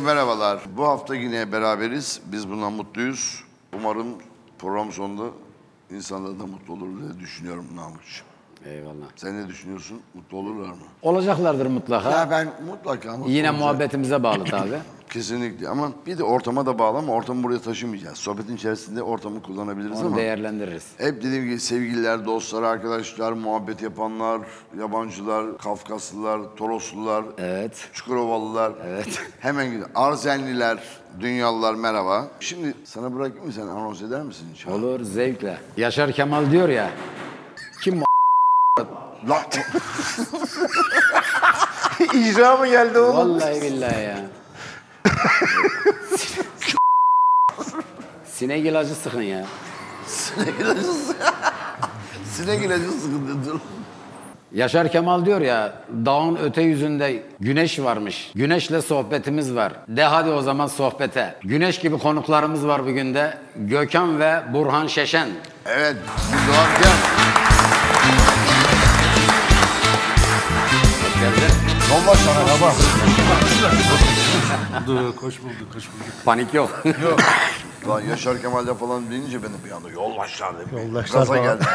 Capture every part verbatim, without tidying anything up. Efendim merhabalar. Bu hafta yine beraberiz. Biz bundan mutluyuz. Umarım program sonunda insanlar da mutlu olur diye düşünüyorum Namık'cığım. Eyvallah. Sen ne düşünüyorsun? Mutlu olurlar mı? Olacaklardır mutlaka. Ya ben mutlaka mutlu Yine olacak. Muhabbetimize bağlı tabii. Kesinlikle ama bir de ortama da bağlı ama ortamı buraya taşımayacağız. Sohbetin içerisinde ortamı kullanabiliriz Onu ama... değerlendiririz. Hep dediğim gibi sevgililer, dostlar, arkadaşlar, muhabbet yapanlar, yabancılar, Kafkaslılar, Toroslular, evet. Çukurovalılar, evet. Hemen gidiyor. Arzenliler, dünyalılar merhaba. Şimdi sana bırakayım mı sen anons eder misin inşallah? Olur, zevkle. Yaşar Kemal diyor ya, kim lan. İcra mı geldi oğlum? Vallahi billahi ya. Sinek ilacı sıkın ya. Sinek ilacı sıkın. Sinek ilacı sıkın dedim. Yaşar Kemal diyor ya, dağın öte yüzünde güneş varmış. Güneşle sohbetimiz var. De hadi o zaman sohbete. Güneş gibi konuklarımız var bugün de. Gökhan ve Burhan Şeşen. Evet. Doğarken. Bomba sana baba. Dur, koş bulduk, koş bulduk. Panik yok. Yok. Lan Yaşar Kemal'de falan bilince benim bir anda yoldaşlar dedim. Yoldaşlar falan. Geldim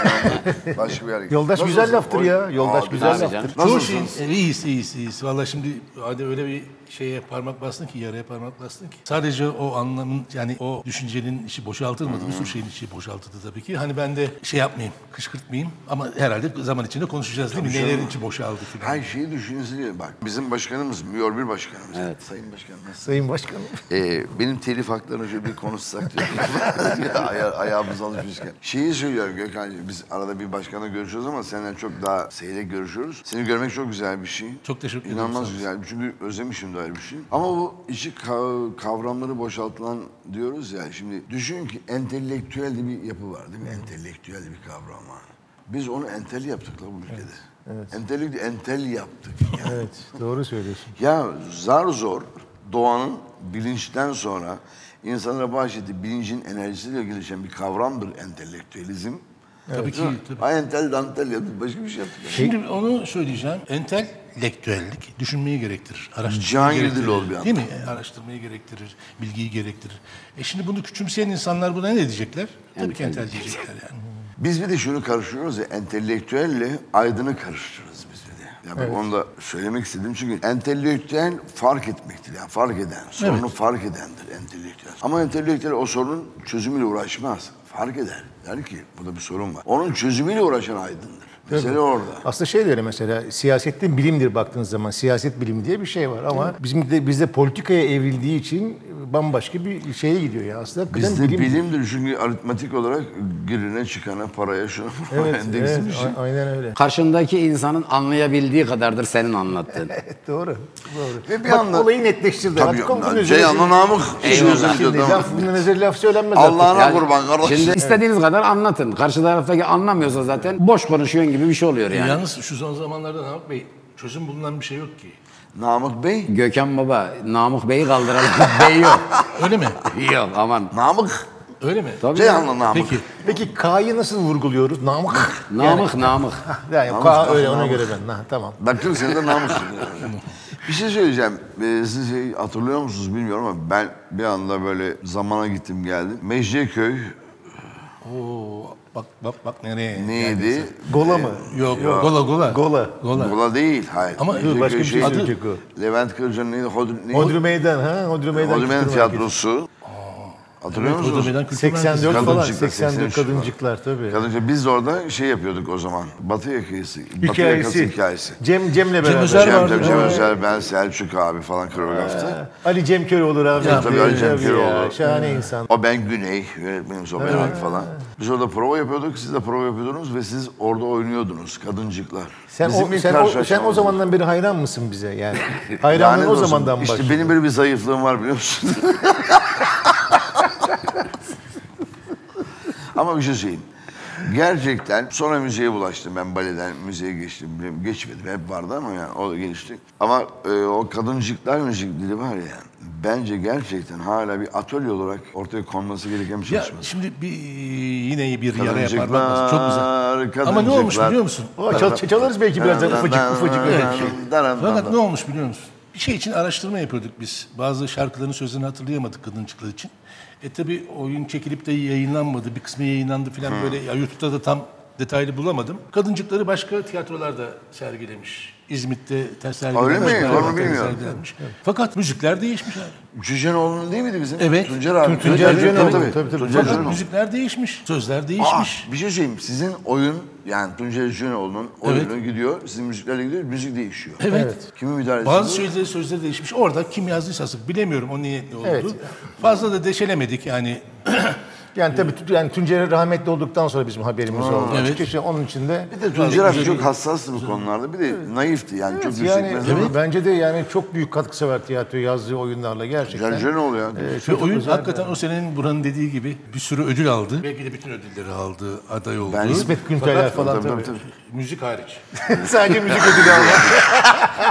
yani. Başka bir yer. Yoldaş nasıl güzel laftır ya. Yoldaş Aa, güzel laftır. Çoğu şey iyiyiz, iyiyiz, iyiyiz. Valla şimdi hadi öyle bir şeye parmak bastın ki, yaraya parmak bastın ki. Sadece o anlamın, yani o düşüncenin içi boşaltılmadı. Hmm. Usul şeyin içi boşaltıldı tabii ki. Hani ben de şey yapmayayım, kışkırtmayayım. Ama herhalde zaman içinde konuşacağız değil mi? Tabii nelerin içi boşaldı falan. Her şeyi düşünsün diye bak. Bizim başkanımız, müyor bir başkanımız. Evet. Sayın başkanım. Sayın başkanım. Ee, benim telif haklarını önce bir konuşsak. Aya, ayağımız alışmışken. Şeyi söylüyorum Gökhan'cığım, biz arada bir başkanla görüşüyoruz ama senden çok daha seyrek görüşüyoruz. Seni görmek çok güzel bir şey. Çok teşekkür ederim. İnanılmaz güzel. Çünkü özlemişim de öyle bir şey. Ama bu içi kavramları boşaltılan diyoruz ya. Şimdi düşün ki entelektüel bir yapı var değil mi? Entelektüel bir kavram var. Biz onu entel yaptık da bu ülkede. Evet, evet. Entelik, entel yaptık. Yani. Evet, doğru söylüyorsun. Ya zar zor doğanın bilinçten sonra insanlara bahşettiği bilincin enerjisiyle gelişen bir kavramdır entelektüelizm. Evet. Tabii ki. Tabii. Ay entel, dantel yaptık, başka bir şey yaptık. Yani. Şimdi onu söyleyeceğim. Entel, lektüellik düşünmeyi gerektirir, araştırmayı Can gerektirir. Ol bir değil mi? Araştırmayı gerektirir, bilgiyi gerektirir. E şimdi bunu küçümseyen insanlar buna ne diyecekler? Entel. Tabii ki entel diyecekler yani. Biz bir de şunu karıştırıyoruz ya, entelektüelle aydını karıştırırız biz bir de. Yani evet. Onu da söylemek istedim çünkü entelektüel fark etmektir yani fark eden, sorunu evet. Fark edendir entelektüel. Ama entelektüel o sorunun çözümüyle uğraşmaz, fark eder. Der ki burada bir sorun var, onun çözümüyle uğraşan aydındır. Mesela orada. Aslında şey diyor mesela, siyasetten bilimdir baktığınız zaman. Siyaset bilimi diye bir şey var ama bizim de, bizde politikaya evrildiği için bambaşka bir şeye gidiyor ya aslında. Bizde bilimdir. bilimdir çünkü aritmatik olarak girine çıkana, paraya şuna evet, evet, şey. Aynen öyle. Karşındaki insanın anlayabildiği kadardır senin anlattığın. Evet, doğru. doğru. Ve bir Bak, anda... olayı netleştirdi. Tabii ya. Ceyhanlı Namık. Bundan özel laf söylenmez artık. Allah'ına kurban kardeşim. Şimdi istediğiniz kadar anlatın. Karşı taraftaki anlamıyorsa zaten boş konuşuyorsun gibi bir şey oluyor yani. Yalnız şu son zamanlarda Namık Bey çözüm bulunan bir şey yok ki. Namık Bey? Gökhan Baba, Namık Bey'i kaldıralım. Bey yok. Öyle mi? Yok aman. Namık? Öyle mi? Tabii. Ceyhanlı Namık. Peki, Peki K'yı nasıl vurguluyoruz? Namık. Namık, yani, Namık. Yani, Namık. K öyle ona Namık. Göre ben. Ha, tamam. Baktım sen de Namık'sın. Yani. Bir şey söyleyeceğim. Ee, siz şey hatırlıyor musunuz bilmiyorum ama ben bir anda böyle zamana gittim geldim. Mecidiyeköy. Oo. Bak bak bak nereye? Neydi? Yani, gola mı? Yok, yok. Gola, gola. Gola. Gola. Gola değil, hayır. Ama yok, başka bir şey adı... yok. Levent Kırca'nın neydi? Hodri, neydi? Hodri Meydan, ha? Hodri Meydan, Hodri Meydan Tiyatrosu. Hatırlıyor evet, musunuz? seksen dört falan, seksen dört Kadıncıklar tabii. Kadıncıklar. Biz de orada şey yapıyorduk o zaman, Batı Yakası Hikayesi. Cem, Cem'le beraber. Cem Özer Cem, vardı. Cem, Cem Özer, ben Selçuk abi falan koreografta. Ali Cem Köroğlu abi. Ya, tabii Ali Cem Köroğlu. Şahane insan. O ben Güney, yönetmenimiz o ben falan. Biz orada prova yapıyorduk, siz de prova yapıyordunuz ve siz orada oynuyordunuz Kadıncıklar. Sen, Bizim o, sen, o, sen o zamandan beri hayran mısın bize yani? Hayranlığın o zamandan başlıyor. İşte benim böyle bir zayıflığım var biliyor musun? Ama bir şey söyleyeyim. Gerçekten sonra müziğe bulaştım ben baleden müziğe geçtim. Geçmedim hep vardı ama yani o da gelişti. Ama e, o kadıncıklar müzik dili var ya bence gerçekten hala bir atölye olarak ortaya konması gereken bir çalışma. Ya şimdi bir, yine bir yara yapar. Çok güzel. Ama ne olmuş biliyor musun? O, çal, çalarız belki birazdan ufacık ufacık. Fakat ne olmuş biliyor musun? Bir şey için araştırma yapıyorduk biz. Bazı şarkıların sözlerini hatırlayamadık Kadıncıklar için. E tabi oyun çekilip de yayınlanmadı. Bir kısmı yayınlandı falan hmm. böyle. Ya YouTube'da da tam detaylı bulamadım. Kadıncıkları başka tiyatrolarda sergilemiş. İzmit'te ters sergilenmiş. Öyle mi? Onu bilmiyorum. Evet. Fakat müzikler değişmiş abi. Cücenoğlu'nun değil miydi bizim? Evet. Tuncer abi. Tuncer Cücenoğlu tabii. tabii, tabii. Tuncer Fakat müzikler değişmiş. Sözler değişmiş. Aa, bir şey söyleyeyim. Sizin oyun, yani Tuncer Cücenoğlu'nun oyunu evet. gidiyor. Sizin müziklerle gidiyor. Müzik değişiyor. Evet. evet. Kimi müdahale ediyor? Bazı sözleri, sözleri değişmiş. Orada kim yazdıysa aslında bilemiyorum o niye ne oldu. Evet. Fazla da deşelemedik yani. Yani tabii yani Tuncer'e rahmetli olduktan sonra bizim haberimiz oldu. Evet. Çünkü onun için de... Bir de Tuncer abi çok hassastı bu konularda. Bir de evet. naifti yani. Evet, çok yani, evet. Bence de yani çok büyük katkısı var tiyatroya yazdığı oyunlarla gerçekten. Gerçi ne oluyor? Ee, Ve oyun hakikaten yani. O senenin Buran'ın dediği gibi bir sürü ödül aldı. Belki de bütün ödülleri aldı, aday oldu. Ben İsmet Günterler falan tabii. tabii. tabii. Müzik hariç. Sadece müzik ödülü aldı.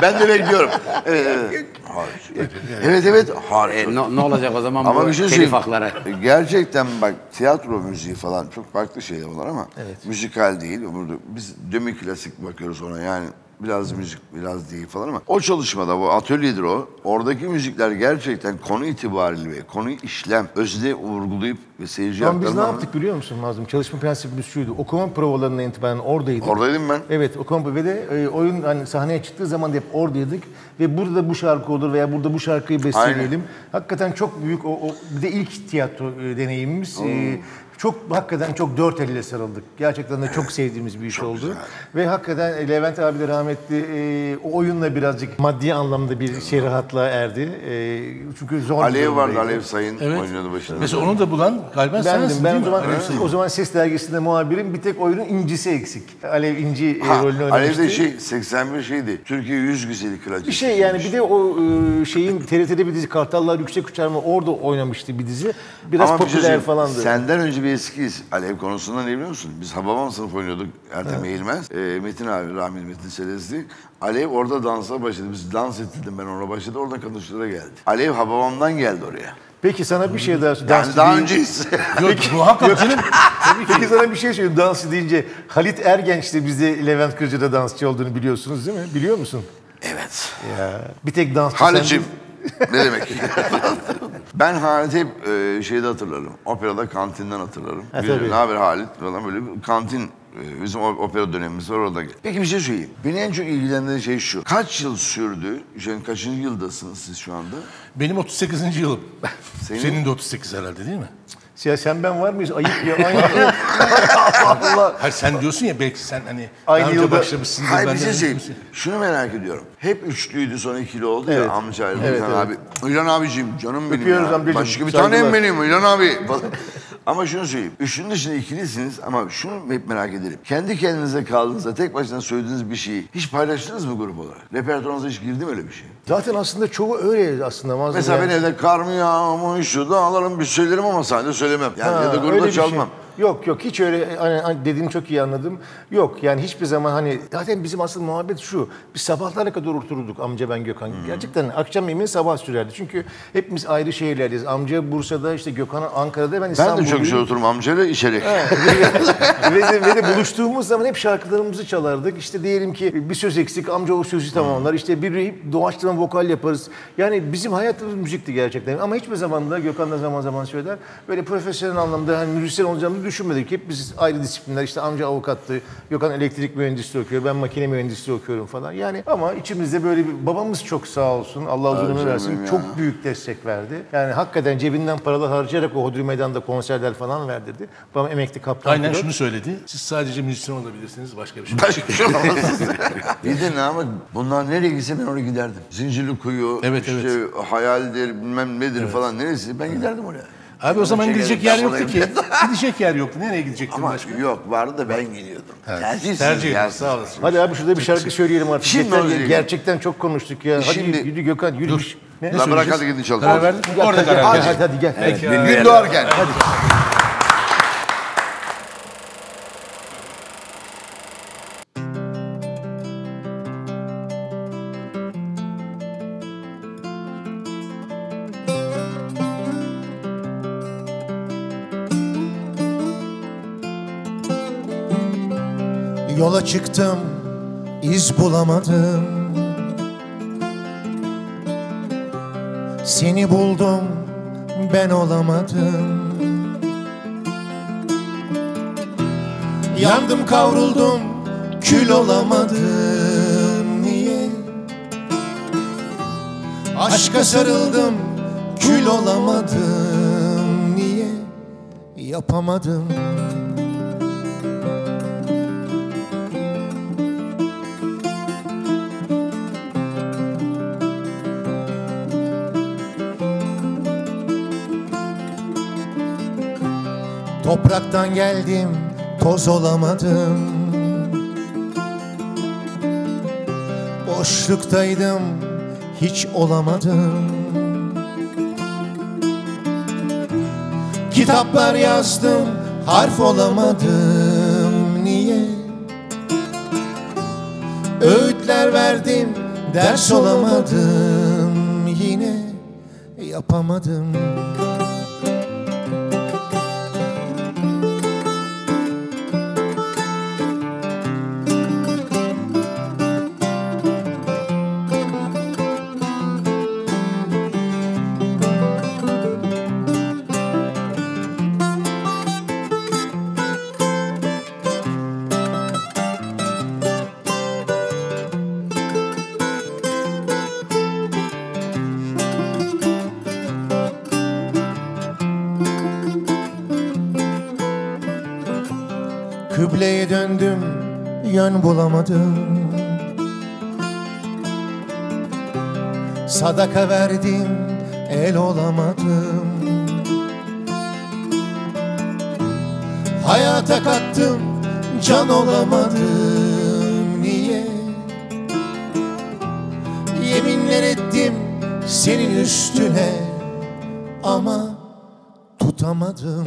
Ben de bekliyorum. Evet evet. Hariç. Evet evet. Hariç. Ne olacak o zaman ama bu telif hakları? Gerçekten bak. Tiyatro müziği falan çok farklı şeyler var ama evet. müzikal değil. Biz demi klasik bakıyoruz ona yani biraz hmm. müzik biraz değil falan ama o çalışmada bu atölyedir o. Oradaki müzikler gerçekten konu itibariyle ve konu işlem özde vurgulayıp ve seyirci aktarına... Biz ne yaptık biliyor musun Mazlum? Çalışma prensibimiz şuydu. Okuma provalarına itibaren oradaydık. Oradaydım ben. Evet okuma ve de e, oyun hani sahneye çıktığı zaman da hep oradaydık. Ve burada bu şarkı olur veya burada bu şarkıyı besleyelim. Aynen. Hakikaten çok büyük o, o bir de ilk tiyatro e, deneyimimiz. Hmm. E, Çok hakikaten çok dört eliyle sarıldık. Gerçekten de çok sevdiğimiz bir iş çok oldu. Güzel. Ve hakikaten Levent abi de rahmetli e, o oyunla birazcık maddi anlamda bir şey rahatlığa erdi. E, çünkü zor. Alev vardı, Alev Sayın evet. oynadı başında. Mesela onu da bulan galiba sensin değil mi? O zaman, o zaman Ses Dergisi'nde muhabirim bir tek oyunun incisi eksik. Alev İnci ha, rolünü oynamıştı. Alev de şey seksen bir şeydi. Türkiye yüz güzeli kraliçesi. Bir şey yani bir de o e, şeyin T R T'de bir dizi Kartallar Yüksek uçarma orada oynamıştı bir dizi. Biraz ama popüler şey, falandı. Senden önce bir eskiyiz. Alev konusunda ne biliyor musun? Biz Hababam Sınıfı oynuyorduk. Ertem Eğilmez. Evet. E, Metin abi, rahmetli Metin Selezli. Alev orada dansa başladı. Biz dans ettirdim ben ona başladı. Oradan Kadıncıklar'a geldi. Alev Hababam'dan geldi oraya. Peki sana bir şey daha... Yani dans daha önceyiz. Yok muhakkak canım. Peki sana bir şey söyleyeyim dansı deyince. Halit Ergenç de bizde Levent Kırca'da dansçı olduğunu biliyorsunuz değil mi? Biliyor musun? Evet. Ya, bir tek dansçı... Halit'ciğim. Ne demek? Ben Halit'i hep e, şeyde hatırlarım. Operada kantinden hatırlarım. Ha, bir, ne haber Halit falan böyle bir kantin. Bizim opera dönemimiz var orada. Peki bir şey söyleyeyim. Beni en çok ilgilendiren şey şu. Kaç yıl sürdü? Yani kaçıncı yıldasınız siz şu anda? Benim otuz sekizinci yılım. Senin, Senin de otuz sekiz herhalde değil mi? Ya sen ben var mıyız? Ayıp ya. Aynı Allah. Hayır sen diyorsun ya belki sen hani aynı yılda başlamışsın. Hayır bir şey söyleyeyim. Şunu merak ediyorum. Hep üçlüydü sonra ikili oldu evet. ya amca İlhan evet, evet. abi. İlhan abiciğim canım benim öpüyoruz ya. Amcacığım. Başka bir saygılar. Tanem benim İlhan abi. Ama şunu söyleyeyim. Üçünün dışında ikilisiniz ama şunu hep merak ederim. Kendi kendinize kaldığınızda tek başına söylediğiniz bir şeyi hiç paylaştınız mı grup olarak? Repertuarınıza hiç girdi mi öyle bir şey? Zaten aslında çoğu öyle aslında. Mesela yani. Ben evde kar mı yağmış şu dağlarım bir söylerim ama sadece söylemem. Yani ha, ya da grupta çalmam. Şey. Yok yok hiç öyle hani dediğini çok iyi anladım. Yok yani hiçbir zaman hani zaten bizim asıl muhabbet şu. Biz sabahlara kadar otururduk amca ben Gökhan. Hı-hı. Gerçekten akşam yemeği sabah sürerdi. Çünkü hepimiz ayrı şehirlerdeyiz. Amca Bursa'da işte Gökhan Ankara'da ben İstanbul'da. Ben de çok güzel otururum amcayla içerek. Ve, de, ve de buluştuğumuz zaman hep şarkılarımızı çalardık. İşte diyelim ki bir söz eksik amca o sözü tamamlar. İşte bir doğaçlama vokal yaparız. Yani bizim hayatımız müzikti gerçekten. Ama hiçbir zaman da Gökhan da zaman zaman söyler. Böyle profesyonel anlamda hani müzisyen olacağımız düşünmedik. Hep biz ayrı disiplinler. İşte amca avukattı. Gökhan elektrik mühendisliği okuyor. Ben makine mühendisliği okuyorum falan. Yani ama içimizde böyle bir babamız çok sağ olsun. Allah uzun ömür versin. Çok ya. Büyük destek verdi. Yani hakikaten cebinden paralar harcayarak o Hodri Meydan'da konserler falan verdirdi. Babam emekli kaptan. Aynen pilot. Şunu söyledi. Siz sadece müzisyen olabilirsiniz. Başka bir şey. Başka bir şey olamazsınız. Bir de ne ama bunlar nereye gitse ben oraya giderdim. Zincirli kuyu, evet, işte evet. hayaldir, bilmem nedir evet. falan neresi. Ben giderdim oraya. Abi o zaman gidecek yer yoktu ki. Gidecek yer yoktu. Nereye gidecektin ama başka? Yok vardı da ben gidiyordum. Evet. Tercih tercih. Sağ olasın. Hadi abi şurada bir şarkı söyleyelim artık. Şimdi gerçekten, gerçekten çok konuştuk ya. Hadi şimdi, yürü Gökhan yürü. Dur. Ne? Ne bırak hadi gidin çalış. Karar verdin mi? Orada karar verdin. Hadi hadi gel. Evet. Evet. Gündoğarken. Hadi. Yola çıktım, iz bulamadım. Seni buldum, ben olamadım. Yandım, kavruldum, kül olamadım. Niye? Aşka sarıldım, kül olamadım. Niye? Yapamadım. Topraktan geldim, toz olamadım. Boşluktaydım, hiç olamadım. Kitaplar yazdım, harf olamadım. Niye? Öğütler verdim, ders olamadım. Yine yapamadım. Kıbleye döndüm, yön bulamadım. Sadaka verdim, el olamadım. Hayata kattım, can olamadım. Niye? Yeminler ettim senin üstüne ama tutamadım.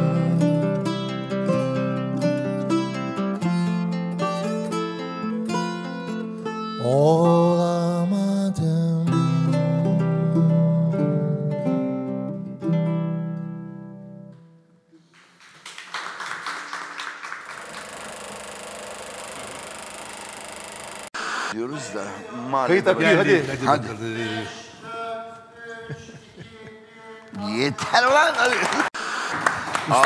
Olamadım. Diyoruz da kayıt akıyor, hadi. Hadi. hadi. Yeter lan.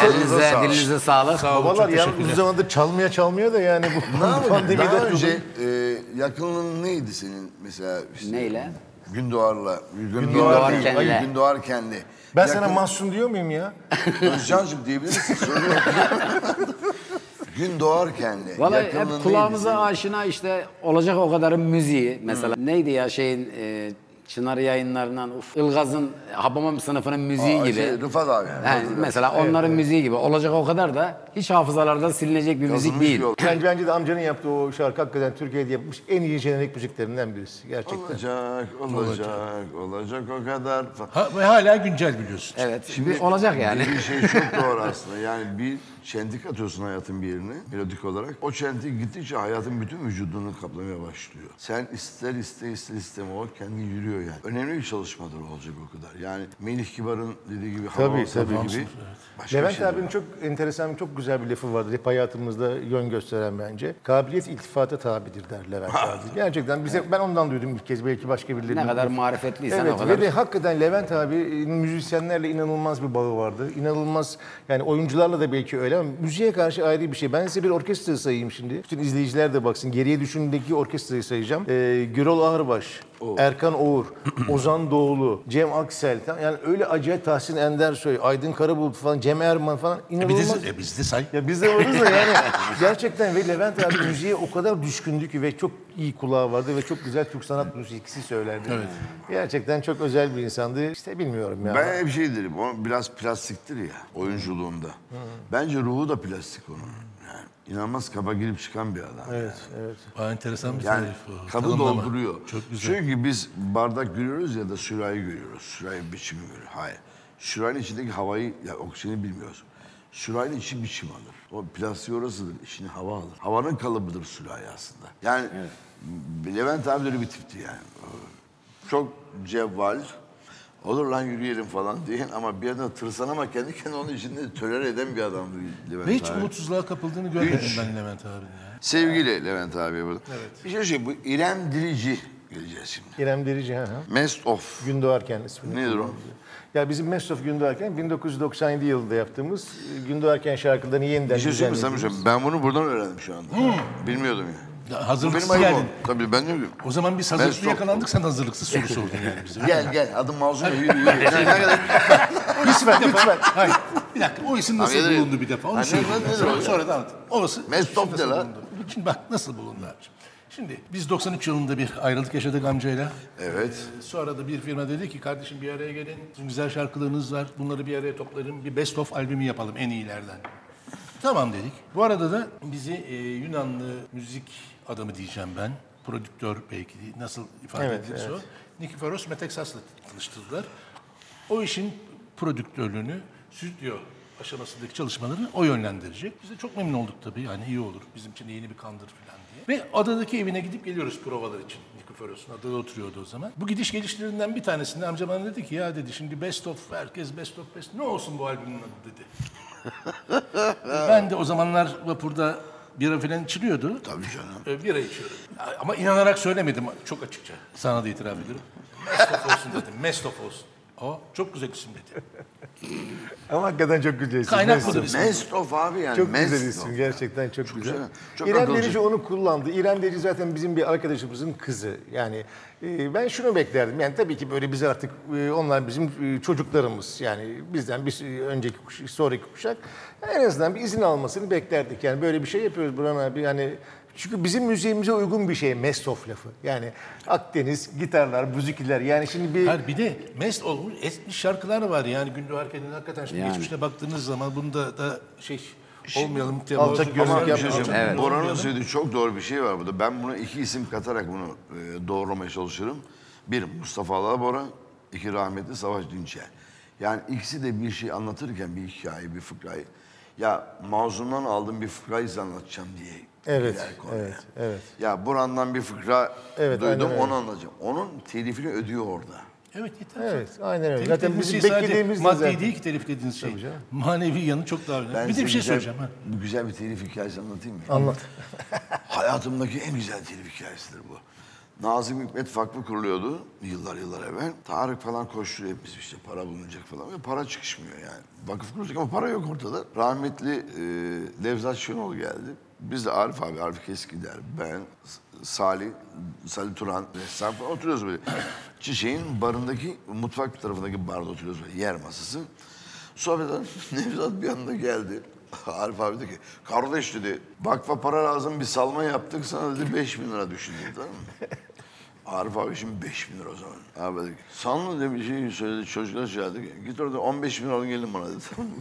Elinize, dilinize sağlık. Sağ olun. Vallahi yani uzun zamandır çalmaya çalmıyor da yani bu pandemiden daha önce e, yakınlığın neydi senin mesela? Işte, neyle? Gündoğar'la. Gündoğarken'le. Gündoğarken'le. Ben Yakın... sana mahsun diyor muyum ya? Özcan'cığım diyebilir misin? Soruyorum. Gün doğarkenle. Valla hep kulağımıza aşina işte olacak o kadarın müziği mesela. Hı. Neydi ya şeyin e, Çınar yayınlarından uf, Ilgaz'ın Hababam Sınıfı'nın müziği Aa, gibi. Şey, Rıfat abi. Yani, yani, mesela evet, onların evet. müziği gibi. Olacak o kadar da hiç hafızalarda silinecek bir Yazılmış müzik değil. Bence, bence de amcanın yaptığı o şarkı hakikaten Türkiye'de yapmış en iyi jenerik müziklerinden birisi. Gerçekten. Olacak, olacak, olacak, olacak o kadar. Ha, ve hala güncel biliyorsun. Evet, şimdi olacak yani. Bir şey çok doğru aslında yani bir... Çentik atıyorsun hayatın bir yerine melodik olarak. O çentik gittikçe hayatın bütün vücudunu kaplamaya başlıyor. Sen ister iste ister isteme o kendi yürüyor yani. Önemli bir çalışmadır olacak o kadar. Yani Melih Kibar'ın dediği gibi hava tabii gibi. Evet. Levent abinin çok enteresan, çok güzel bir lafı vardır. Hep hayatımızda yön gösteren bence. Kabiliyet iltifata tabidir der Levent abi. Gerçekten bize, evet. ben ondan duydum bir kez. Belki başka birileri. Ne kadar marifetliysen evet, o kadar. Ve de hakikaten Levent abi müzisyenlerle inanılmaz bir bağı vardı. İnanılmaz yani oyuncularla da belki öyle. Müziğe karşı ayrı bir şey. Ben size bir orkestra sayayım şimdi. Bütün izleyiciler de baksın. Geriye düşündeki orkestrayı sayacağım. Ee, Gürül Ağırbaş, oh. Erkan Oğur, Ozan Doğulu, Cem Aksel. Yani öyle acayip Tahsin Endersoy, Aydın Karabulut falan, Cem Erman falan. İnanılmaz. E biz de say. Ya biz de varız da yani. Gerçekten ve Levent abi müziğe o kadar düşkündü ki ve çok iyi kulağı vardı ve çok güzel Türk sanat müziği söylerdi. Evet. Gerçekten çok özel bir insandı. İşte bilmiyorum ya. Ben hep şey derim. O biraz plastiktir ya oyunculuğumda. Hmm. Bence ruhu da plastik onun. Yani inanılmaz kaba girip çıkan bir adam. Evet, yani. evet. Aa, enteresan bir yani tarif o. Kabı Tanımlama. dolduruyor. Çok güzel. Çünkü biz bardak görüyoruz ya da sürahi görüyoruz. Sürahi biçimi görüyoruz. Hayır. Sürahinin içindeki havayı, ya oksijeni bilmiyoruz. Sürahinin içi biçim alır. O plastiği orasıdır, içini hava alır. Havanın kalıbıdır sürahi aslında. Yani evet. Levent abi öyle bir tipti yani. Çok cevval. olur lan yürüyelim falan diyen ama bir yerden tırsan ama kendi kendine onun içinde töler eden bir adamdı Levent abi. Hiç umutsuzluğa kapıldığını görmedim Hiç. ben Levent abinin ya. Sevgili Levent abi burada. Evet. Bir şey şey bu İrem Derici geleceğiz şimdi. İrem Derici ha. Mest Of Gündoğarken ismini. Nedir o? Ya bizim Mest Of Gündoğarken bin dokuz yüz doksan yedi yılında yaptığımız Gündoğarken şarkılarını yeniden düzenlediğimiz. Bir şey ben bunu buradan öğrendim şu anda. Hmm. Bilmiyordum ya. Hazırlıksız geldin. Tabii ben ne o zaman biz hazırlıklı yakalandık, sen hazırlıksız soru sordun yani bize. Gel gel, adım Mazlum Hüri. Lütfen, lütfen. Hayır, bir dakika, o isim nasıl Hayır. bulundu bir defa? Onu Hayır, söyleyeyim. Ne, ne, sonra, sonra da anlatayım. Orası Mest Of ne lan? Şimdi bak nasıl bulundu abiciğim. Şimdi biz doksan üç yılında bir ayrılık yaşadık amcayla. Evet. Ee, sonra da bir firma dedi ki kardeşim bir araya gelin. Güzel şarkılarınız var, bunları bir araya toplayın. Bir Best Of albümü yapalım en iyilerden. Tamam dedik. Bu arada da bizi e, Yunanlı müzik adamı diyeceğim ben. Prodüktör belki nasıl ifade evet, edilirse evet. o. Nikiforos Meteksas'la tanıştırdılar. O işin prodüktörlüğünü, stüdyo aşamasındaki çalışmalarını o yönlendirecek. Biz de çok memnun olduk tabii. Yani iyi olur. Bizim için de yeni bir kandır falan diye. Ve adadaki evine gidip geliyoruz provalar için. Nikiforos'un adada oturuyordu o zaman. Bu gidiş gelişlerinden bir tanesinde amca bana dedi ki ya dedi şimdi Best Of, herkes Best Of, Best Ne olsun bu albümün adı dedi. Ben de o zamanlar vapurda bira falan içiliyordu. Tabii canım. Bira içiyorum. Ama inanarak söylemedim çok açıkça. Sana da itiraf ediyorum. Mest Of olsun dedim. Mest Of olsun. O çok güzel isim dedi. Ama hakikaten çok güzel isim. Kaynak budur isim. Mest Of abi yani. Çok Mest güzel isim. Gerçekten çok, çok güzel. güzel. Çok İrem akılcı. Derici onu kullandı. İrem Derici zaten bizim bir arkadaşımızın kızı. Yani e, ben şunu beklerdim. Yani tabii ki böyle biz artık e, onlar bizim e, çocuklarımız. Yani bizden bir önceki kuşak, sonraki kuşak. En azından bir izin almasını beklerdik. Yani böyle bir şey yapıyoruz Burhan abi. Yani çünkü bizim müziğimize uygun bir şey Mest Of lafı. Yani Akdeniz, gitarlar, müzikler yani şimdi bir... Hayır, bir de mest olmuş etmiş şarkılar var yani Gündoğarken'in hakikaten şimdi yani. Geçmişine baktığınız zaman bunda da şey olmayalım. Alçak gözlük yapmayalım. Evet. Boran'ın söylediği çok doğru bir şey var burada. Ben buna iki isim katarak bunu e, doğrulamaya çalışırım. Bir Mustafa Alabora, iki rahmetli Savaş Dinçer. Yani ikisi de bir şey anlatırken bir hikaye, bir fıkrayı. Ya Mazlum'dan aldığım bir fıkrayı anlatacağım diye. Evet, evet, evet. Ya Buran'dan bir fıkra evet, duydum, onu anlatacağım. Onun telifini ödüyor orada. Evet, yeter. Evet, aynen öyle. Zaten bizim şey beklediğimiz maddi zaten. Değil ki telif dediğiniz şey. Manevi yanı çok daha önemli. Ben bir de bir şey söyleyeceğim. Ha. Bu güzel bir telif hikayesi anlatayım mı? Anlat. Hayatımdaki en güzel telif hikayesidir bu. Nazım Hikmet Vakfı kuruluyordu yıllar yıllar evvel. Tarık falan koşturuyor hepimiz işte para bulunacak falan. Ve para çıkışmıyor yani. Vakıf kurulacak ama para yok ortada. Rahmetli e, Levent Kırca geldi. Biz de Arif abi, Arif Keski der, ben, Salih, Salih Turan, ressam falan oturuyoruz böyle. Çiçek'in barındaki, mutfak tarafındaki barda oturuyoruz böyle, yer masası. Sohbetler, Nevzat bir anda geldi. Arif abi dedi ki, kardeş dedi, vakfa para lazım bir salma yaptık, sana dedi beş bin lira düşündü, tamam mı? Arif abi şimdi beş bin lira o zaman. Abi dedi ki, sanlı diye bir şey söyledi, çocuklar şey dedi ki, git orada on beş bin lira alın gelin bana dedi, tamam mı?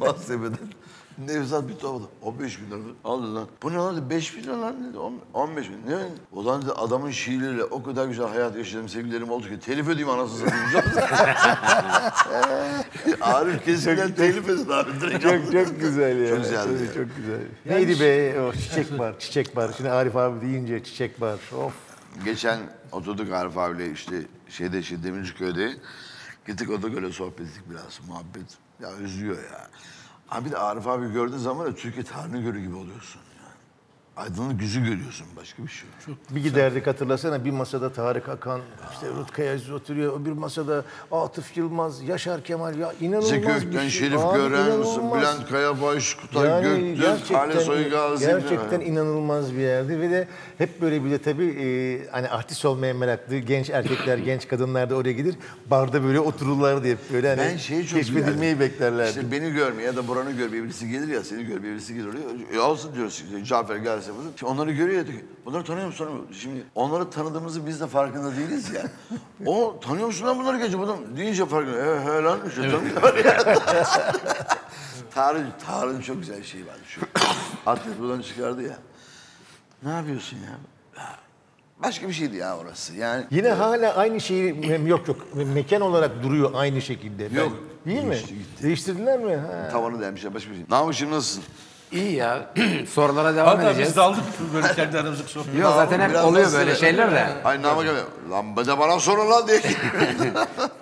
Bahsebeden. Nevzat bir tuhaf oldu. O beş bin lira aldı lan. Bu ne lan? Beş bin lira lan dedi. On beş bin. Ne? O zaman dedi adamın şiirleriyle o kadar güzel hayat yaşadım, sevgilerim oldu ki telif ödeyeyim anasını satayım. Arif kesinlikle telif edin abi. Çok, çok güzel ya. Çok güzel. Yani. Çok güzel. Yani neydi be o çiçek bar, çiçek bar. Şimdi Arif abi deyince çiçek bar. Of. Geçen oturduk Arif abiyle işte şeyde işte Demirciköy'de. Gittik otogöle sohbet ettik biraz muhabbet. Ya üzüyor ya. Abi de Arif abi gördüğün zaman da Türkiye tarihini görü gibi oluyorsun yani. Aydın'ın güzü görüyorsun, başka bir şey yok. Bir giderdik hatırlasana, bir masada Tarık Akan, aa. işte Rutkay Aziz oturuyor, bir masada Atıf Yılmaz, Yaşar Kemal, ya inanılmaz Zeki Ökten, bir şey. Şerif aa, Gören, inanılmaz. Bülent Kayabaş, Kutay yani Gökten, Hale Soygazi. Gerçekten yani. İnanılmaz bir yerdi ve de hep böyle bir de tabii e, hani artist olmaya meraklı genç erkekler, genç kadınlar da oraya gider, barda böyle otururlardı hep böyle hani ben şeyi çok keşfedilmeyi beklerlerdi. İşte beni görmeye ya da Buran'ı görmeye birisi gelir ya, seni görmeye birisi gelir oraya, e, olsun diyoruz, Cafer gelsin. Şimdi onları görüyor diyor ki, bunları tanıyor musun? Şimdi onları tanıdığımızı biz de farkında değiliz ya. O tanıyor musun lan bunları gece adam deyince farkında. He he lan işte tanıyor ya. Tarık, Tarık'ın çok güzel şeyi vardı şu. Atlet buradan çıkardı ya. Ne yapıyorsun ya? Başka bir şeydi ya orası yani. Yine evet. Hala aynı şeyi, yok yok, mekan olarak duruyor aynı şekilde. Yok. Ben, değil mi? Gitti. Değiştirdiler mi? Ha. Tavanı demişler, başka bir şey. Namık'cığım nasılsın? İyi ya. Sorulara devam Hatta edeceğiz. Biz daldık böyle kendi aramızda sohbet. Yok zaten hep oluyor böyle şeyler de. Hayır ne yapacağım? Lan bir de bana sorun lan diye.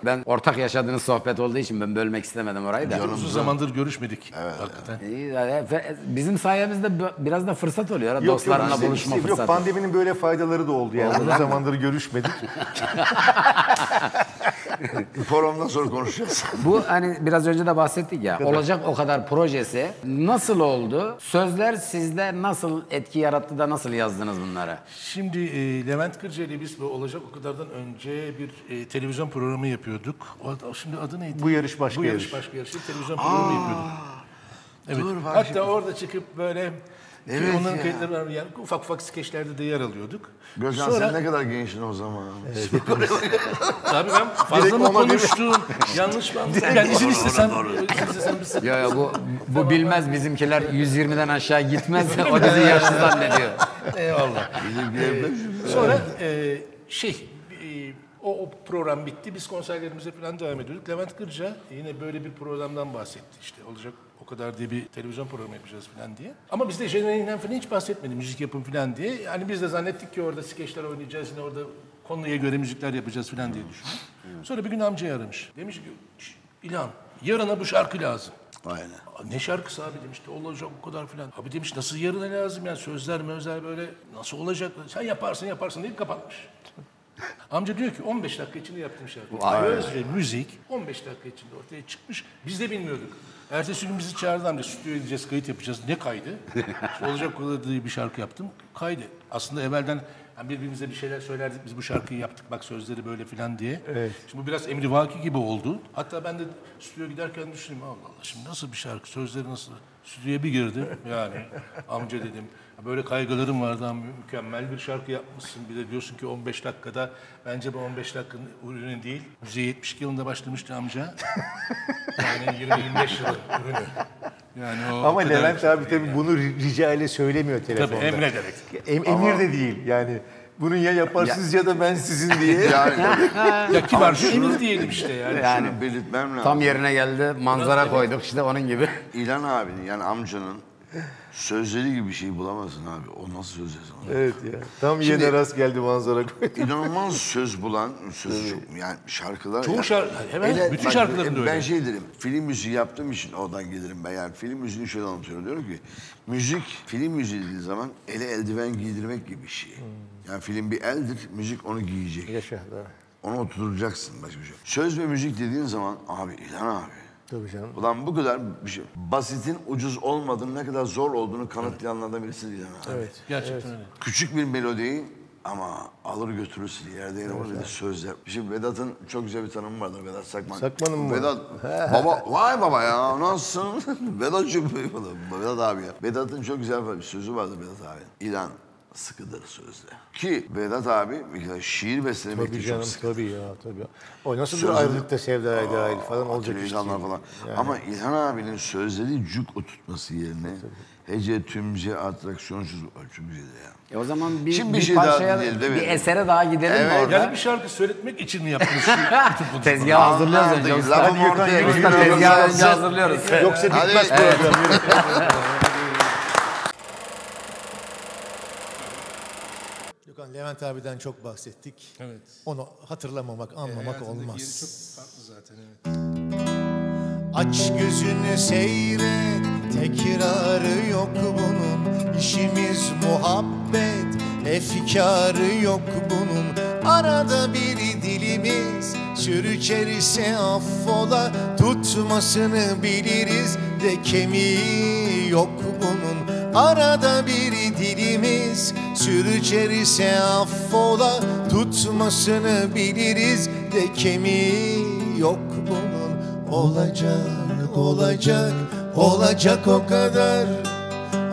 Ben ortak yaşadığınız sohbet olduğu için ben bölmek istemedim orayı da. Uzun zamandır görüşmedik. Evet. Hakikaten. İyi, bizim sayemizde biraz da fırsat oluyor. Yok, dostlarla yok, buluşma fırsatı. Yok pandeminin böyle faydaları da oldu yani. Uzun zamandır görüşmedik. Programdan sonra konuşacağız. Bu hani biraz önce de bahsettik ya. Olacak o kadar projesi nasıl oldu? Sözler sizde nasıl etki yarattı da nasıl yazdınız bunları? Şimdi e, Levent Kırca ile biz bu Olacak o kadardan önce bir e, televizyon programı yapıyorduk. O, şimdi adı neydi? Bu yarış başka bu yarış. yarış. başka yarış. Televizyon programı Aa, yapıyorduk. Evet. Dur, hatta şimdi orada çıkıp böyle... Evet onların kayıtları yani ufak ufak skeçlerde de yer alıyorduk. Gökhan sonra... sen ne kadar gençtin o zaman. Evet. Tabii ben fazla mı konuştum? Yanlış mı? Yani izin istesem. Ya ya bu, bu bilmez bizimkiler yüz yirmiden aşağı gitmez. O bizi yaşlı zannediyor. Eyvallah. Ee, sonra e, şey e, o, o program bitti. Biz konserlerimize falan devam ediyorduk. Levent Kırca yine böyle bir programdan bahsetti. İşte Olacak o kadar diye bir televizyon programı yapacağız falan diye. Ama biz de jeneriğinden falan hiç bahsetmedim. Müzik yapın falan diye. Yani biz de zannettik ki orada skeçler oynayacağız. Yine orada konuya göre müzikler yapacağız falan diye düşündük. Evet. Sonra bir gün amcayı aramış. Demiş ki İlhan yarına bu şarkı lazım. Aynen. Ne şarkısı abi demiş. Olacak o kadar falan. Abi demiş nasıl yarına lazım yani sözler mözler böyle nasıl olacak? Sen yaparsın yaparsın deyip kapatmış. Amca diyor ki on beş dakika içinde yaptığım şarkı. Söz ve müzik on beş dakika içinde ortaya çıkmış. Biz de bilmiyorduk. Ertesi gün bizi çağırdı amca. Stüdyoya gideceğiz, kayıt yapacağız. Ne kaydı? Olacak kadar diye bir şarkı yaptım. Kaydı. Aslında evvelden yani birbirimize bir şeyler söylerdik. Biz bu şarkıyı yaptık. Bak sözleri böyle filan diye. Evet. Şimdi bu biraz emrivaki gibi oldu. Hatta ben de stüdyoya giderken düşündüm. Allah Allah şimdi nasıl bir şarkı? Sözleri nasıl? Stüdyoya bir girdim. Yani amca dedim. Böyle kaygılarım vardı ama mükemmel bir şarkı yapmışsın. Bir de diyorsun ki on beş dakikada bence bu on beş dakikanın ürünü değil. yüz yetmiş iki yılında başlamıştı amca. Yani yirmi yirmi beş yılı ürünü. Yani o ama Levent abi tabii yani bunu rica ile söylemiyor telefonda. Tabii emrederek. Em, emir ama de değil yani. Bunu ya yaparsınız ya, ya da ben sizin diye. Yani, ya ki var şunu diyelim işte yani. Yani şunu belirtmem lazım. Tam yerine geldi manzara evet, koyduk evet. işte onun gibi. İlhan abinin yani amcanın sözleri gibi bir şey bulamazsın abi. O nasıl söz yazan? Evet ya. Tam şimdi, yerine rast geldi manzara koydu. İnanılmaz söz bulan söz çok yani şarkılar. Çoğu yani, şarkı. Hemen ele, bütün şarkılarında öyle. Ben şey derim. Film müziği yaptığım için oradan gelirim ben. Yani film müziğini şöyle anlatıyorum. Diyorum ki müzik film müziği dediği zaman ele eldiven giydirmek gibi bir şey. Yani film bir eldir. Müzik onu giyecek. Yaşa. Onu oturacaksın başka bir şey. Söz ve müzik dediğin zaman abi İlhan abi. Tabii canım. Ulan bu kadar bir şey. Basitin ucuz olmadığını, ne kadar zor olduğunu kanıtlayanlardan birisi değil. Yani. Evet. Gerçekten evet. Küçük bir melodiyi ama alır götürürsün yerde yine orada evet, sözler. Şimdi Vedat'ın çok güzel bir tanımı vardır. Vedat Sakman. Sakman'ın mı? Vedat. Baba, vay baba ya nasılsın? Vedat cümleyi falan. Vedat abi ya. Vedat'ın çok güzel bir sözü vardır Vedat abi. İlhan sıkıdır sözle. Ki Vedat abi şiir beslemekte çok sıkıdır. Tabii canım tabii ya. Tabii. O nasıl sözleri... bir ayrılıkta sevdaya dair falan olacak iş falan. Yani. Ama İlhan abinin sözleri cuk oturtması yerine tabii, hece, tümce, atraksiyon, çok güzel ya. E o zaman bir, şimdi bir, bir şey parçaya, daha gidelim, bir esere daha gidelim evet, mi orada? Yani bir şarkı söyletmek için mi yaptınız? Tezgahı hazırlıyoruz önce. Tezgahı önce hazırlıyoruz. Yoksa bitmez program. Levent abiden çok bahsettik. Evet. Onu hatırlamamak, anlamak e, olmaz. Yeri çok farklı zaten. Evet. Aç gözünü seyret, tekrarı yok bunun. İşimiz muhabbet, efkarı yok bunun. Arada biri dilimiz sürçerse affola. Tutmasını biliriz de kemiği yok bunun. Arada bir dilimiz sürçerse affola. Tutmasını biliriz de kemiği yok bunun. Olacak, olacak, olacak o kadar.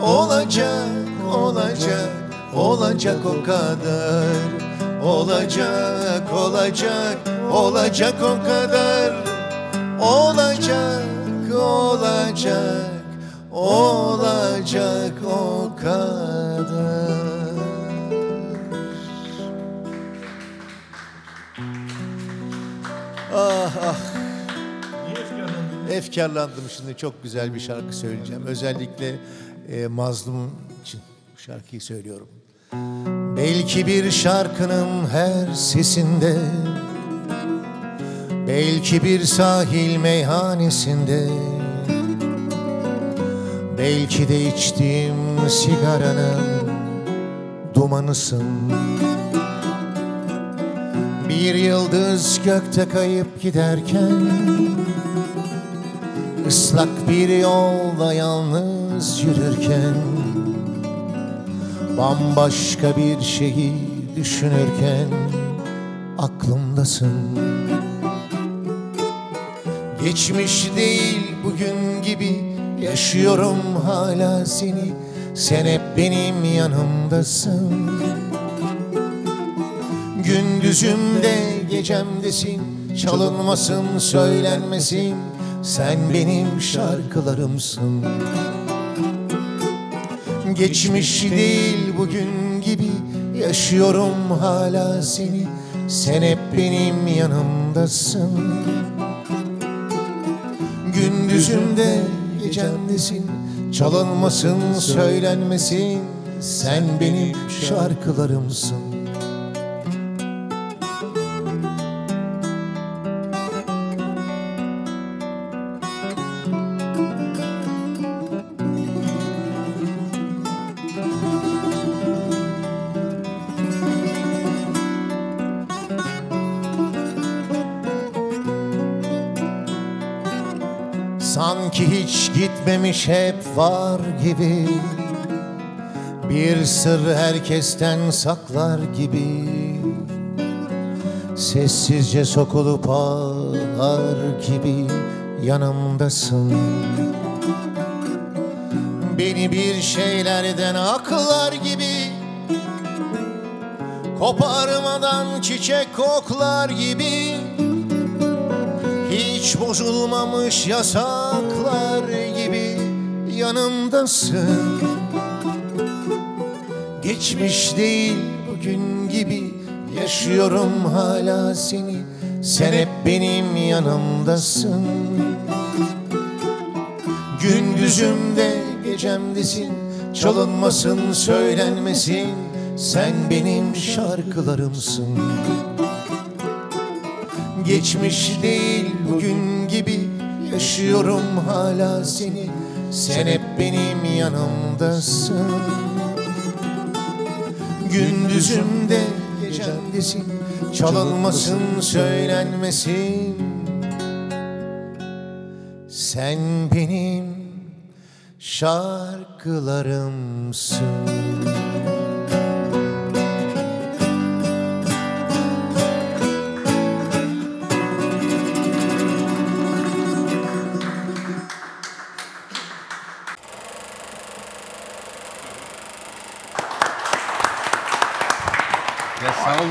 Olacak, olacak, olacak o kadar. Olacak, olacak, olacak o kadar. Olacak, olacak, olacak o kadar. Ah ah. Efkarlandım şimdi, çok güzel bir şarkı söyleyeceğim. Özellikle e, Mazlum için bu şarkıyı söylüyorum. Belki bir şarkının her sesinde, belki bir sahil meyhanesinde, belki de içtiğim sigaranın dumanısın. Bir yıldız gökte kayıp giderken, ıslak bir yolda yalnız yürürken, bambaşka bir şeyi düşünürken aklımdasın. Geçmiş değil bugün gibi yaşıyorum hala seni, sen hep benim yanımdasın. Gündüzümde gecemdesin, çalınmasın söylenmesin, sen benim şarkılarımsın. Geçmiş değil bugün gibi yaşıyorum hala seni, sen hep benim yanımdasın. Gündüzümde gecemdesin, çalınmasın söylenmesin, sen benim şarkılarımsın. Sanki hiç gitmemiş hep var gibi, bir sır herkesten saklar gibi, sessizce sokulup ağlar gibi yanımdasın. Beni bir şeylerden aklar gibi, koparmadan çiçek koklar gibi, hiç bozulmamış yasaklar gibi yanımdasın. Geçmiş değil bugün gibi yaşıyorum hala seni, sen hep benim yanımdasın. Gündüzümde gecemdesin, çalınmasın söylenmesin, sen benim şarkılarımsın. Geçmiş değil bugün gibi yaşıyorum hala seni, sen hep benim yanımdasın. Gündüzümde gecemdesin, çalınmasın söylenmesin, sen benim şarkılarımsın.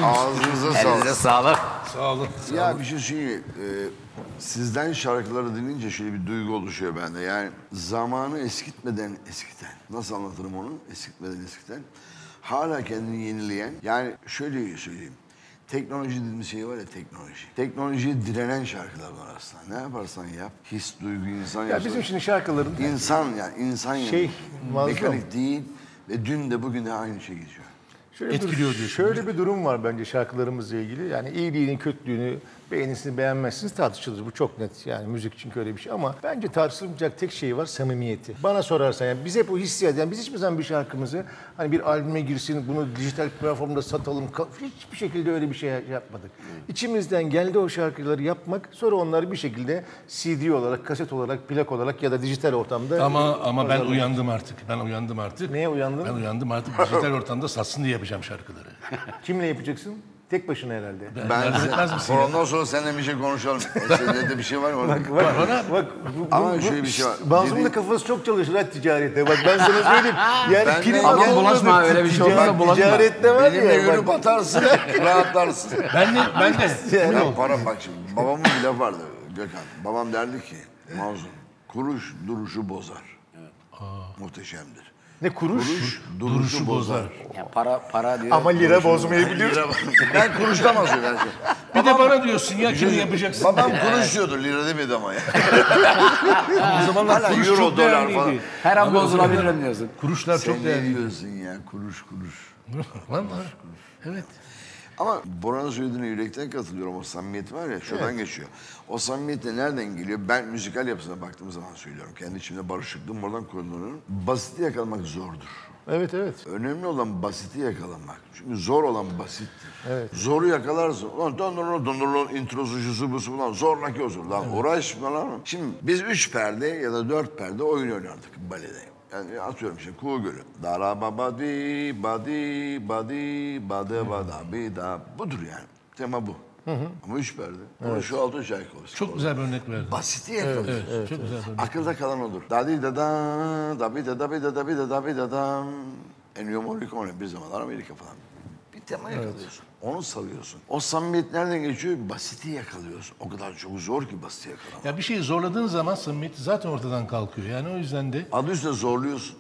Ağzınıza sağlık. Elinize sağlık. Sağ olun. Ya bir şey söyleyeyim. Ee, sizden şarkıları dinleyince şöyle bir duygu oluşuyor bende. Yani zamanı eskitmeden eskiten. Nasıl anlatırım onu? Eskitmeden eskiten. Hala kendini yenileyen. Yani şöyle söyleyeyim. Teknoloji dediğimiz şey var ya, teknoloji. Teknolojiye direnen şarkılar var aslında. Ne yaparsan yap, his, duygu, insan. Ya yaşadık. Bizim şimdi şarkıların... İnsan yani, insan şey, yani. Mekanik değil ve dün de bugün de aynı şey geçiyor. Etkiliyor diyorsun. Şöyle bir durum var bence şarkılarımızla ilgili. Yani iyiliğinin kötülüğünü, beğenisini beğenmezsiniz tartışılır. Bu çok net. Yani müzik için öyle bir şey ama bence tartışılmayacak tek şey var, samimiyeti. Bana sorarsan yani biz hep o hissiyat. Yani biz hiçbir zaman bir şarkımızı hani bir albüme girsin, bunu dijital platformda satalım. Hiçbir şekilde öyle bir şey yapmadık. İçimizden geldi o şarkıları yapmak. Sonra onları bir şekilde C D olarak, kaset olarak, plak olarak ya da dijital ortamda. Ama ama ben uyandım artık. Ben uyandım artık. Neye uyandın? Ben uyandım artık. Dijital ortamda satsın diye yapacağım şarkıları. Kimle yapacaksın? Tek başına herhalde. Ben, ben ondan sonra seninle bir şey konuşalım. Seninle de bir şey var mı? Bak, bak, bak, bak bu, ama bu, şöyle bir şey var. Mazlum'un da kafası çok çalışır ha ticarette. Bak ben sana söyleyeyim. Yani pili aman bulaşma öyle bir şey olursa bulaşma. Ticarette var ya. Benimle yürüp atarsın, rahatlarsın. Ben de, ben de. Yani. Ya para bak şimdi. Babamın bir laf vardı Gökhan. Babam derdi ki Mazlum, kuruş duruşu bozar. Evet. Muhteşemdir. Ne kuruş? Kuruş duruşu bozar. Yani para para diyor. Ama lira bozmayı biliyor. Ben kuruştan azıyorum. Bir babam, de bana diyorsun ya kimi yapacaksın. Babam kuruş diyordur, lira demedi ama ya. O zamanlar hala euro dolar falan. Her an bozulabilir diyorsun. Kuruşlar sen çok değerli diyorsun ya. Kuruş kuruş. Var mı? Evet. Ama Boran'ın söylediğine yürekten katılıyorum. O samimiyet var ya, şuradan evet. geçiyor. O samimiyet de nereden geliyor? Ben müzikal yapısına baktığım zaman söylüyorum. Kendi içimde barışıklığım oradan kullanıyorum. Basiti yakalamak zordur. Evet, evet. Önemli olan basiti yakalamak. Çünkü zor olan basittir. Evet. Zoru yakalarsın. Ulan dondurun, dondurun, introsu, şusu, busu falan. Zorla ki o zor. Lan evet. uğraşma lan. Şimdi biz üç perde ya da dört perde oyun oynardık balede. Yani atıyorum şimdi Kuğu Gölü. Darababadi, badi, badi, badı, badabi, da. Budur yani. Tema bu. Hı hı. Ama üç perde. Evet. Ama şu altı Çaykovski. Çok güzel bir örnek verdin. Basiti yakalıyoruz. Evet, evet, çok evet. güzel örnek. Akılda kalan odur. Dadi da da, dabi da dabi da dabi da dabi da dam. Ennio Morricone bir zamanlar Amerika falan. Bir tema yakalıyorsun. Evet. Onu salıyorsun. O samimiyet nereden geçiyor? Basiti yakalıyorsun. O kadar çok zor ki basiti yakalamak. Ya bir şeyi zorladığın zaman samimiyet zaten ortadan kalkıyor. Yani o yüzden de... Adı üstüne zorluyorsun.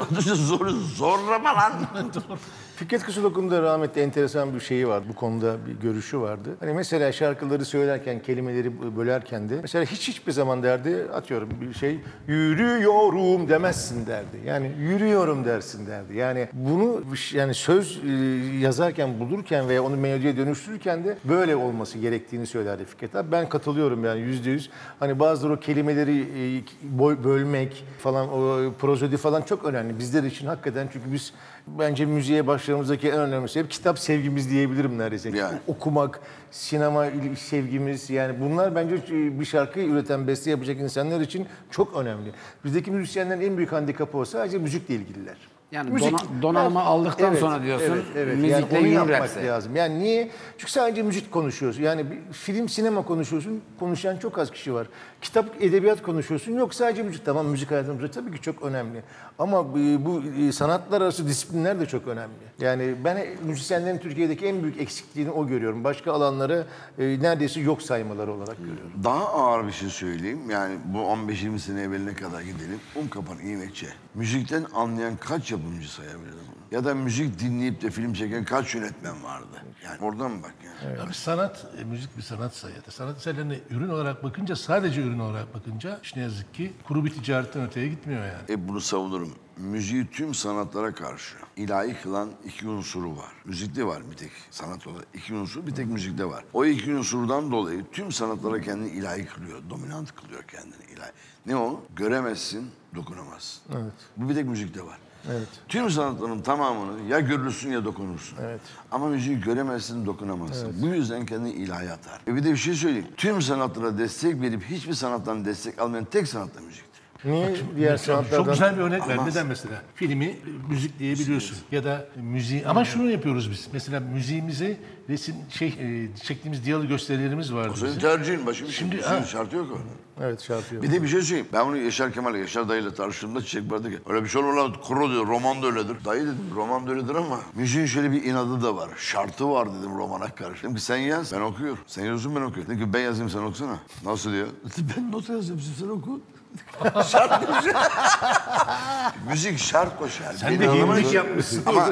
Adı üstüne zorluyorsun. Zorlama lan. Doğru. Fikret Kızılok'un da rahmetli enteresan bir şeyi vardı. Bu konuda bir görüşü vardı. Hani mesela şarkıları söylerken, kelimeleri bölerken de mesela hiç hiçbir zaman derdi, atıyorum bir şey, yürüyorum demezsin derdi. Yani yürüyorum dersin derdi. Yani bunu yani söz yazarken, bulurken veya onu melodiye dönüştürürken de böyle olması gerektiğini söylerdi Fikret abi. Ben katılıyorum yani yüzde yüz. Hani bazıları o kelimeleri bölmek falan, o prozodi falan çok önemli bizler için hakikaten. Çünkü biz bence müziğe başlarımızdaki en önemli şey hep kitap sevgimiz diyebilirim neredeyse. Yani. Okumak, sinema sevgimiz, yani bunlar bence bir şarkı üreten, beste yapacak insanlar için çok önemli. Bizdeki müzisyenlerin en büyük handikapı o sadece müzikle ilgililer. Yani müzik, dona, donanma aldıktan evet, sonra diyorsun, evet, evet. müzikle yani yapmak lazım. Yani niye? Çünkü sadece müzik konuşuyorsun. Yani film, sinema konuşuyorsun, konuşan çok az kişi var. Kitap, edebiyat konuşuyorsun, yok sadece müzik. Tamam, müzik hayatımızda tabii ki çok önemli. Ama bu sanatlar arası disiplinler de çok önemli. Yani ben müzisyenlerin Türkiye'deki en büyük eksikliğini o görüyorum. Başka alanları neredeyse yok saymaları olarak görüyorum. Daha ağır bir şey söyleyeyim. Yani bu on beş yirmi sene evveline kadar gidelim. Unkapan, İmekçe. Müzikten anlayan kaç yapımcı sayabilirim. Ya da müzik dinleyip de film çeken kaç yönetmen vardı? Yani oradan mı bak yani? Evet. Abi sanat, müzik bir sanat sayıda. Sanat eserlerine ürün olarak bakınca, sadece ürün olarak bakınca hiç ne yazık ki kuru bir ticaretten öteye gitmiyor yani. E bunu savunurum. Müziği tüm sanatlara karşı ilahi kılan iki unsuru var. Müzikte var bir tek sanat olarak. İki unsur bir tek müzikte var. O iki unsurdan dolayı tüm sanatlara kendini ilahi kılıyor. Dominant kılıyor kendini ilahi. Ne o? Göremezsin, dokunamazsın. Evet. Bu bir tek müzikte var. Evet. Tüm sanatların tamamını ya görürsün ya dokunursun. Evet. Ama müziği göremezsin, dokunamazsın. Evet. Bu yüzden kendini ilahi atar. E bir de bir şey söyleyeyim. Tüm sanatlara destek verip hiçbir sanattan destek almayan tek sanat da müzik. Niye diğer sanatlardan... Çok güzel bir örnek ver. Neden mesela? Filmi müzik diyebiliyorsun. Ya da müziği... Ama şunu yapıyoruz biz. Mesela müziğimizi resim şey çektiğimiz diyalı gösterilerimiz vardı. O senin tercihin. Başka bir şey. Şartı yok o. Evet, şartı yok. Bir de bir şey söyleyeyim. Ben bunu Yaşar Kemal'le, Yaşar dayıyla tartıştığımda Çiçek vardı ki öyle bir şey olur lan, kuru diyor, roman da öyledir. Dayı dedim, roman da öyledir ama müziğin şöyle bir inadı da var. Şartı var dedim romana karşı. Dedim ki sen yaz, ben okuyorum. Sen yazıyorsun, ben okuyorum. Dedim ki ben yazayım, sen okusana. Nasıl diyor? Ben not yazayım, sen oku. Şart koşar. Müzik şart koşar. Sen beni de yemek yapmışsın. Ama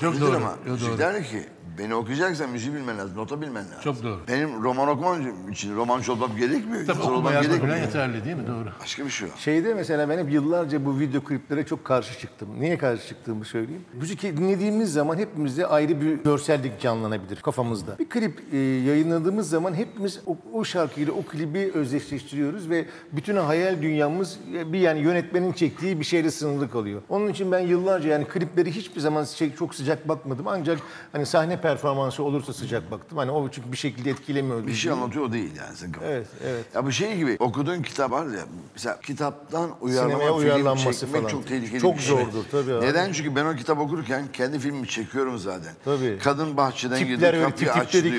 çok doğru. Ama. Çok müzik doğru. Der ki beni okuyacaksan müziği bilmen lazım, nota bilmen lazım. Çok doğru. Benim roman okumam için romancı olmam gerekmiyor. Tabii okumaya da yeterli değil mi? Doğru. Başka bir şey yok. Şeyde mesela ben hep yıllarca bu video kliplere çok karşı çıktım. Niye karşı çıktığımı söyleyeyim. Müzik dinlediğimiz zaman hepimizde ayrı bir görsellik canlanabilir kafamızda. Bir klip e, yayınladığımız zaman hepimiz o, o şarkıyla o klibi özdeşleştiriyoruz ve bütün hayal dünyamız bir yani yönetmenin çektiği bir şeyle sınırlı kalıyor. Onun için ben yıllarca yani klipleri hiçbir zaman şey, çok sıcak bakmadım. Ancak hani sahne performansı olursa sıcak baktım. Hani o çünkü bir şekilde etkilemiyordu. Bir şey anlatıyor değil yani sen kafanda. Evet, evet. Ya bu şey gibi okuduğun kitap var ya, mesela kitaptan uyarlama, film çekmek çok tehlikeli. Çok zordur tabii abi. Neden? Çünkü ben o kitap okurken kendi filmimi çekiyorum zaten. Tabii. Kadın bahçeden gidiyor, kapıyı açılıyor.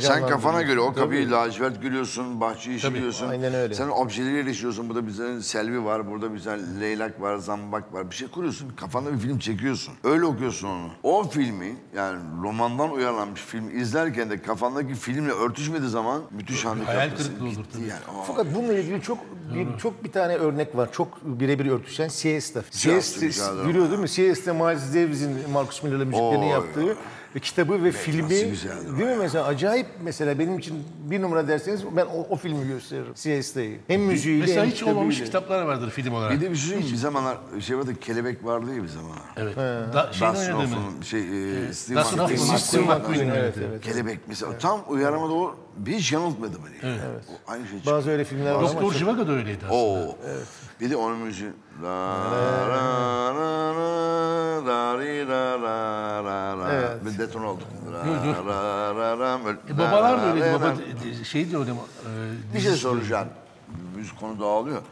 Sen kafana göre o kapıyı lacivert gülüyorsun, bahçeyi işliyorsun. Aynen öyle. Sen objeleriyle işliyorsun. Burada bir tane Selvi var, burada bir tane leylak var, zambak var. Bir şey kuruyorsun. Kafanda bir film çekiyorsun. Öyle okuyorsun onu. O filmi yani romandan uyarlanmış film izlerken de kafandaki filmle örtüşmediği zaman müthiş handikaplısı gitti yani. Fakat bununla ilgili çok bir, çok bir tane örnek var. Çok birebir örtüşen Siesta. Siesta biliyor değil mi? Siesta Miles Davis'in Marcus Miller'la müziklerini Oo, yaptığı ya. kitabı ve evet, filmi. Değil mi mesela? Acayip mesela benim için bir numara derseniz ben o, o filmi gösteririm. Siesta'yı. Hem müziğiyle mesela hem hiç olmamış kitaplar vardır film olarak. Bir de bir şey bir zamanlar şey vardı, Kelebek vardı ya bir zamanlar. Evet. Da, şeyden öyle mi? Şey, e, Steve McQueen. Evet, evet. Kelebek mesela tam uyaramada o. Bir hiç yanıltmadı beni. Evet. Evet. Aynı şey çıkıyor. Bazı öyle filmler var. Doktor Zhivago da öyleydi aslında. Oo. Evet. Bir de onun müziği. Evet. Bir deton olduk. E, babalar da öyleydi. Baba şeydi öyle. E, bir şey soracağım. Müzik konu dağılıyor.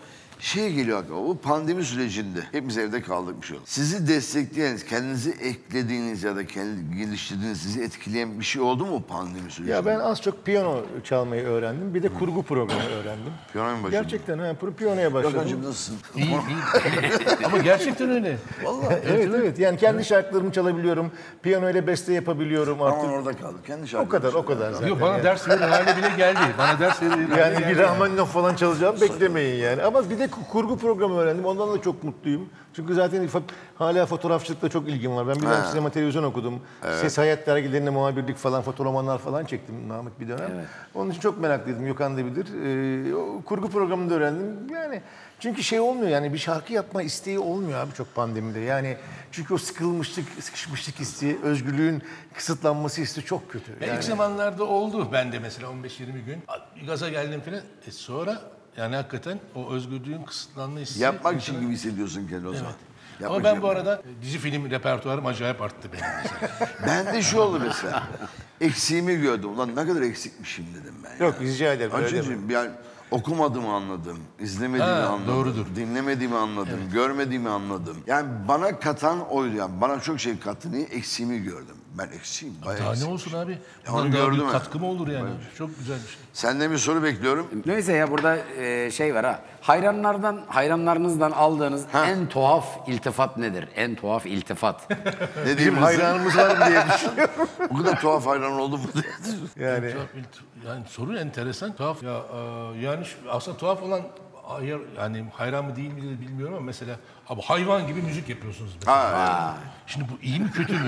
Şey geliyor aklıma, bu pandemi sürecinde hepimiz evde kaldık bir şey oldu. Sizi destekleyen, kendinizi eklediğiniz ya da kendi geliştirdiğiniz, sizi etkileyen bir şey oldu mu pandemi sürecinde? Ya ben az çok piyano çalmayı öğrendim, bir de kurgu programı öğrendim. Piyanoya mı başladın? Gerçekten he, piyanoya başladım. Gökhan'cığım nasılsın? İyi, iyi. Ama gerçekten öyle. Vallahi. Evet, evet. Yani kendi şarkılarımı çalabiliyorum, piyanoyla beste yapabiliyorum artık. Ama orada kaldık, kendi şarkılarımı. O kadar, o kadar zaten. Yok, bana yani. ders verir hale bile geldi. Bana ders verir hale yani geldi. Bir Rahmaninoff falan çalacağım, beklemeyin yani. Ama bir de kurgu programı öğrendim. Ondan da çok mutluyum. Çünkü zaten hala fotoğrafçılıkla çok ilgim var. Ben bir dönem sinema televizyon okudum. Evet. Ses Hayat dergilerinde muhabirlik falan, fotoromanlar falan çektim Namık bir dönem. Evet. Onun için çok meraklıydım. Gökhan da bilir. Ee, kurgu programını da öğrendim. Yani çünkü şey olmuyor yani bir şarkı yapma isteği olmuyor abi çok pandemide. Yani çünkü o sıkılmışlık, sıkışmışlık isteği, özgürlüğün kısıtlanması isteği çok kötü. Yani. İlk zamanlarda oldu. Ben de mesela on beş yirmi gün gaza geldim falan. E sonra yani hakikaten o özgürlüğün kısıtlanma hissi... Yapmak için gibi hissediyorsun kendini o zaman. Evet. Ama ben bu yapma. arada dizi film repertuarım acayip arttı benim mesela. Ben de şu oldu mesela. Eksiğimi gördüm. Ulan ne kadar eksikmişim dedim ben. Yok yani. Rica ederim. Açıncığım yani okumadığımı anladım. İzlemediğimi ha, anladım. Doğrudur. Dinlemediğimi anladım. Evet. Görmediğimi anladım. Yani bana katan oydu. Yani bana çok şey kattı. Niye? Eksiğimi gördüm. Ben eksiyim. Daha ne olsun abi? Onu gördüm. Katkı mı olur yani? Bayağı. Çok güzel bir şey. Senden bir soru bekliyorum. Neyse ya burada e, şey var ha. Hayranlardan, hayranlarınızdan aldığınız ha. en tuhaf iltifat nedir? En tuhaf iltifat. Ne diyeyim? Hayranımız var mı diye düşünüyorum. O kadar tuhaf hayran oldu mu diye. Yani. Yani soru enteresan. Tuhaf. Ya, e, yani aslında tuhaf olan yani hayran mı değil mi de bilmiyorum ama mesela abi hayvan gibi müzik yapıyorsunuz. Ha. Şimdi bu iyi mi kötü mü?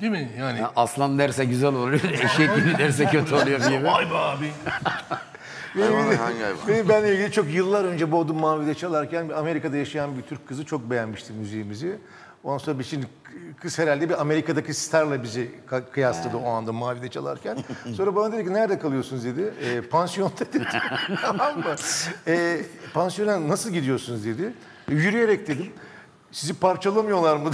Değil mi yani? Ya aslan derse güzel oluyor, eşek gibi derse kötü oluyor gibi. Vay be abi. Benim benimle ilgili çok yıllar önce Bodrum Mavi'de çalarken Amerika'da yaşayan bir Türk kızı çok beğenmişti müziğimizi. Ondan sonra bir şimdi kız herhalde bir Amerika'daki starla bizi kıyasladı o anda Mavi'de çalarken. Sonra bana dedi ki nerede kalıyorsunuz dedi. E, pansiyonda dedi. Tamam mı? E, pansiyona nasıl gidiyorsunuz dedi. E, yürüyerek dedim. Sizi parçalamıyorlar mı?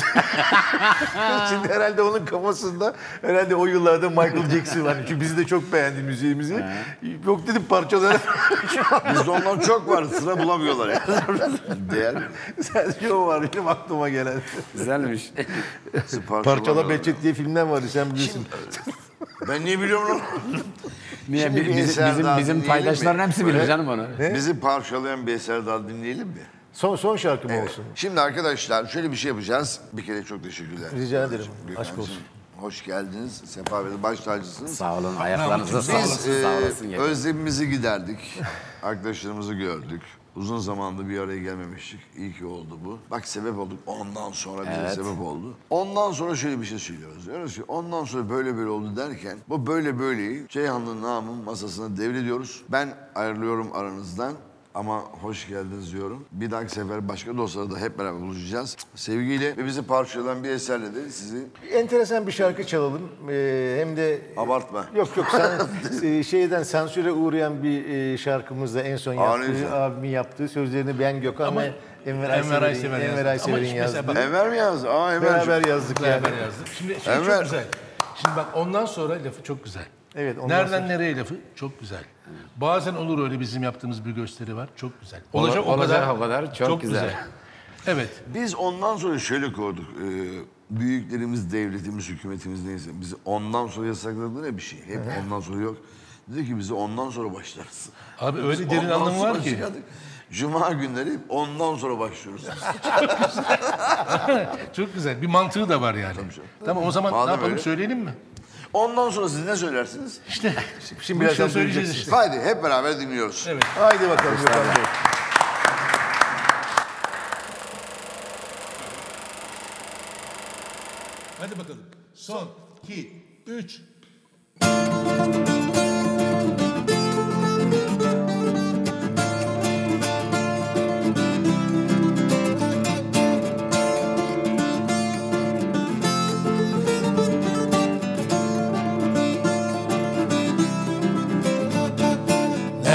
Şimdi herhalde onun kafasında herhalde o yıllarda Michael Jackson var. Çünkü bizi de çok beğendi müziğimizi. He. Yok dedim parçaları. Bizde ondan çok var. Sıra bulamıyorlar ya. Değer mi? Sadece o var benim aklıma gelen. Güzelmiş. Parçala Behçet diye filmden vardı sen bilirsin. Şimdi, ben niye biliyorum onu? Niye, bir, bizim bizim, bizim paydaşların hepsi bilir canım onu. Ne? Bizi parçalayan bir eser daha dinleyelim mi? Son, son şarkım evet. olsun. Şimdi arkadaşlar şöyle bir şey yapacağız. Bir kere çok teşekkürler. Rica ederim. Aşk olsun. Hoş geldiniz. Sefa ve baş tacısınız. Sağ olun. Ayaklarınıza sağ olasın. Biz sağ olasın, e, özlemimizi giderdik. Arkadaşlarımızı gördük. Uzun zamandır bir araya gelmemiştik. İyi ki oldu bu. Bak sebep olduk. Ondan sonra bize evet. sebep oldu. Ondan sonra şöyle bir şey söylüyoruz. Diyoruz ki ondan sonra böyle böyle oldu derken bu böyle böyleyi Ceyhanlı Namık'ın masasına devrediyoruz. Ben ayrılıyorum aranızdan. Ama hoş geldiniz diyorum. Bir dahaki sefer başka dostlarla da hep beraber buluşacağız. Sevgiyle ve bizi parçalayan bir eserle de sizi... Enteresan bir şarkı çalalım. Ee, hem de... Abartma. Yok yok. Sen, şeyden sansüre uğrayan bir şarkımızda en son yaptığı, abimin yaptığı sözlerini ben Gökhan Ama... Emre Aysever'in Emre Aysever'in yazdı. Emre mi yazdı? Aa Emre. Beraber yazdık. Beraber yani. yazdık. Şimdi, şimdi Emre... çok güzel. Şimdi bak ondan sonra lafı çok güzel. Evet, Nereden Nereye lafı çok güzel. Bazen olur öyle bizim yaptığımız bir gösteri var. Çok güzel. Olacak o kadar. O kadar çok, çok güzel. güzel. Evet. Biz ondan sonra şöyle koyduk. Ee, büyüklerimiz, devletimiz, hükümetimiz neyse. Bizi ondan sonra yasakladılar ya bir şey. Hep ondan sonra yok. Dedi ki bizi ondan sonra başlarız. Abi biz öyle derin anlamı var ki. Başladık. Cuma günleri ondan sonra başlıyoruz. Çok güzel. Çok güzel. Bir mantığı da var yani. Tamam, tamam o zaman Madem ne yapalım öyle. söyleyelim mi? Ondan sonra siz ne söylersiniz? İşte şimdi birazdan şey söyleyeceğiz işte. Haydi hep beraber dinliyoruz. Evet. Haydi bakalım. Hadi bakalım. Son, iki, üç.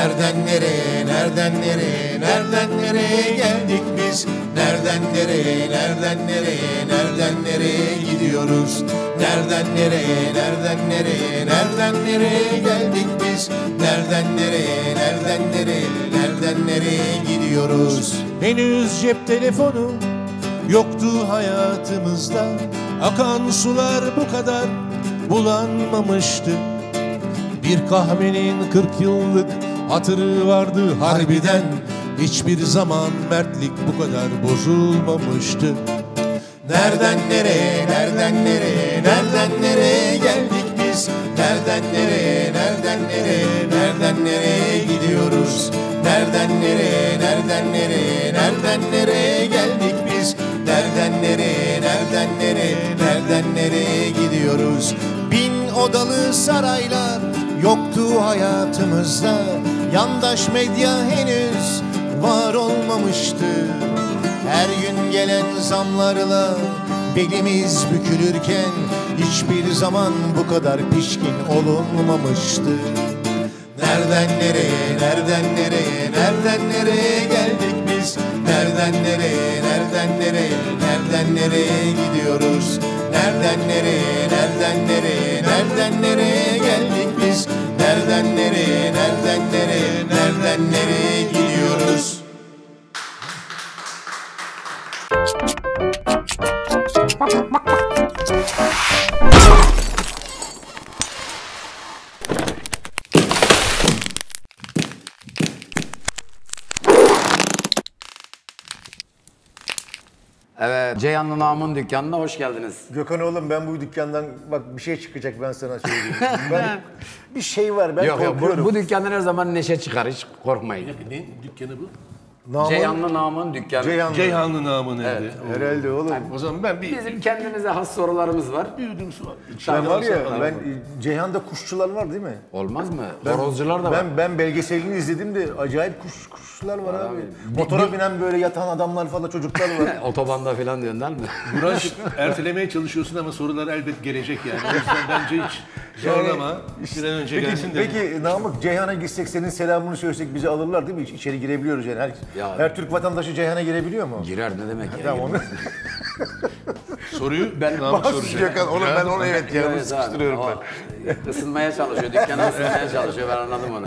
Nereden nereye, nereden nereye, nereden nereye geldik biz? Nereden nereye, nereden nereye, nereden nereye gidiyoruz? Nereden nereye, nereden nereye, nereden nereye geldik biz? Nereden nereye, nereden nereye, nereden nereye gidiyoruz? Henüz cep telefonu yoktu hayatımızda. Akan sular bu kadar bulanmamıştı. Bir kahvenin kırk yıllık hatırı vardı harbiden. Hiçbir zaman mertlik bu kadar bozulmamıştı. Nereden nereye, nereden nereye, nereden nereye geldik biz? Nereden nereye, nereden nereye, nereden nereye gidiyoruz? Nereden nereye, nereden nereye, nereden nereye geldik biz? Nereden nereye, nereden nereye, nereden nereye gidiyoruz? Bin odalı saraylar yoktu hayatımızda. Yandaş medya henüz var olmamıştı. Her gün gelen zamlarla belimiz bükülürken hiçbir zaman bu kadar pişkin olunmamıştı. Nereden nereye, nereden nereye, nereden nereye geldik biz? Nereden nereye, nereden nereye, nereden nereye gidiyoruz? Nereden nereye, nereden nereye, nereden nereye geldik biz? Nereden nereye, nereden nereye, nereden nereye gidiyoruz? Evet, Ceyhanlı Namık'ın dükkanına hoş geldiniz. Gökhan oğlum, ben bu dükkandan bak bir şey çıkacak, ben sana söyleyeyim. Ben, bir şey var, ben yok, korkuyorum. Yok, bu, bu dükkandan her zaman neşe çıkar, hiç korkmayın. Ne, ne dükkanı bu? Namın, Ceyhanlı Namık'ın dükkanı. Ceyhanlı, Ceyhanlı Namık'ın evde. Evet. Herhalde oğlum. Yani, o zaman ben bir... Bizim kendimize has sorularımız var. Bir yudum su var. Ben var ya, ben, Ceyhan'da kuşçular var değil mi? Olmaz mı? Ben, horozcular da var. Ben, ben belgeselini izledim de acayip kuş, kuşçular var abi. abi. Motora binen böyle yatan adamlar falan, çocuklar var. Otobanda falan diyorsun değil mi? Burası ertelemeye çalışıyorsun ama sorular elbet gelecek yani. O yüzden bence hiç zorlama. Yani, işte, bir an önce peki, gelsin de. Peki Namık, Ceyhan'a gitsek senin selamını söylesek bizi alırlar değil mi? İçeri girebiliyoruz yani. Herkes. Ya, her Türk vatandaşı Ceyhan'a girebiliyor mu? Girer, ne demek ya? Tamam, onu... Soruyu ben Namık soracağım. Onu ben onu evet yanımı sıkıştırıyorum o, ben. Isınmaya çalışıyor, dükkanı ısınmaya çalışıyor, ben anladım onu.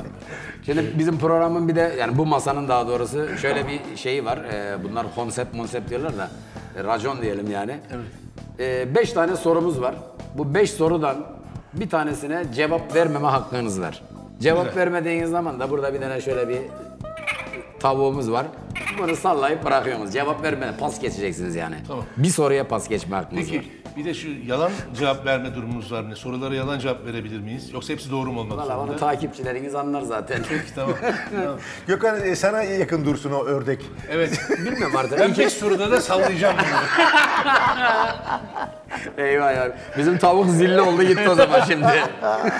Şimdi bizim programın bir de, yani bu masanın daha doğrusu şöyle bir şeyi var. E, bunlar konsept konsept diyorlar da, e, racon diyelim yani. Evet. E, beş tane sorumuz var. Bu beş sorudan bir tanesine cevap vermeme hakkınız var. Cevap evet. vermediğiniz zaman da burada bir tane şöyle bir... Tavuğumuz var. Bunu sallayıp bırakıyoruz. Cevap vermeden pas geçeceksiniz yani. Tamam. Bir soruya pas geçme hakkımız Peki, var. Peki bir de şu yalan cevap verme durumumuz var. Sorulara yalan cevap verebilir miyiz? Yoksa hepsi doğru mu olmak zorunda? Valla onu takipçileriniz anlar zaten. Peki tamam. tamam. Gökhan e, sana yakın dursun o ördek. Evet. Bilmiyorum artık. Ben pek soruda da sallayacağım bunu. Eyvah ya. Bizim tavuk zilli oldu gitti o zaman şimdi. Evet.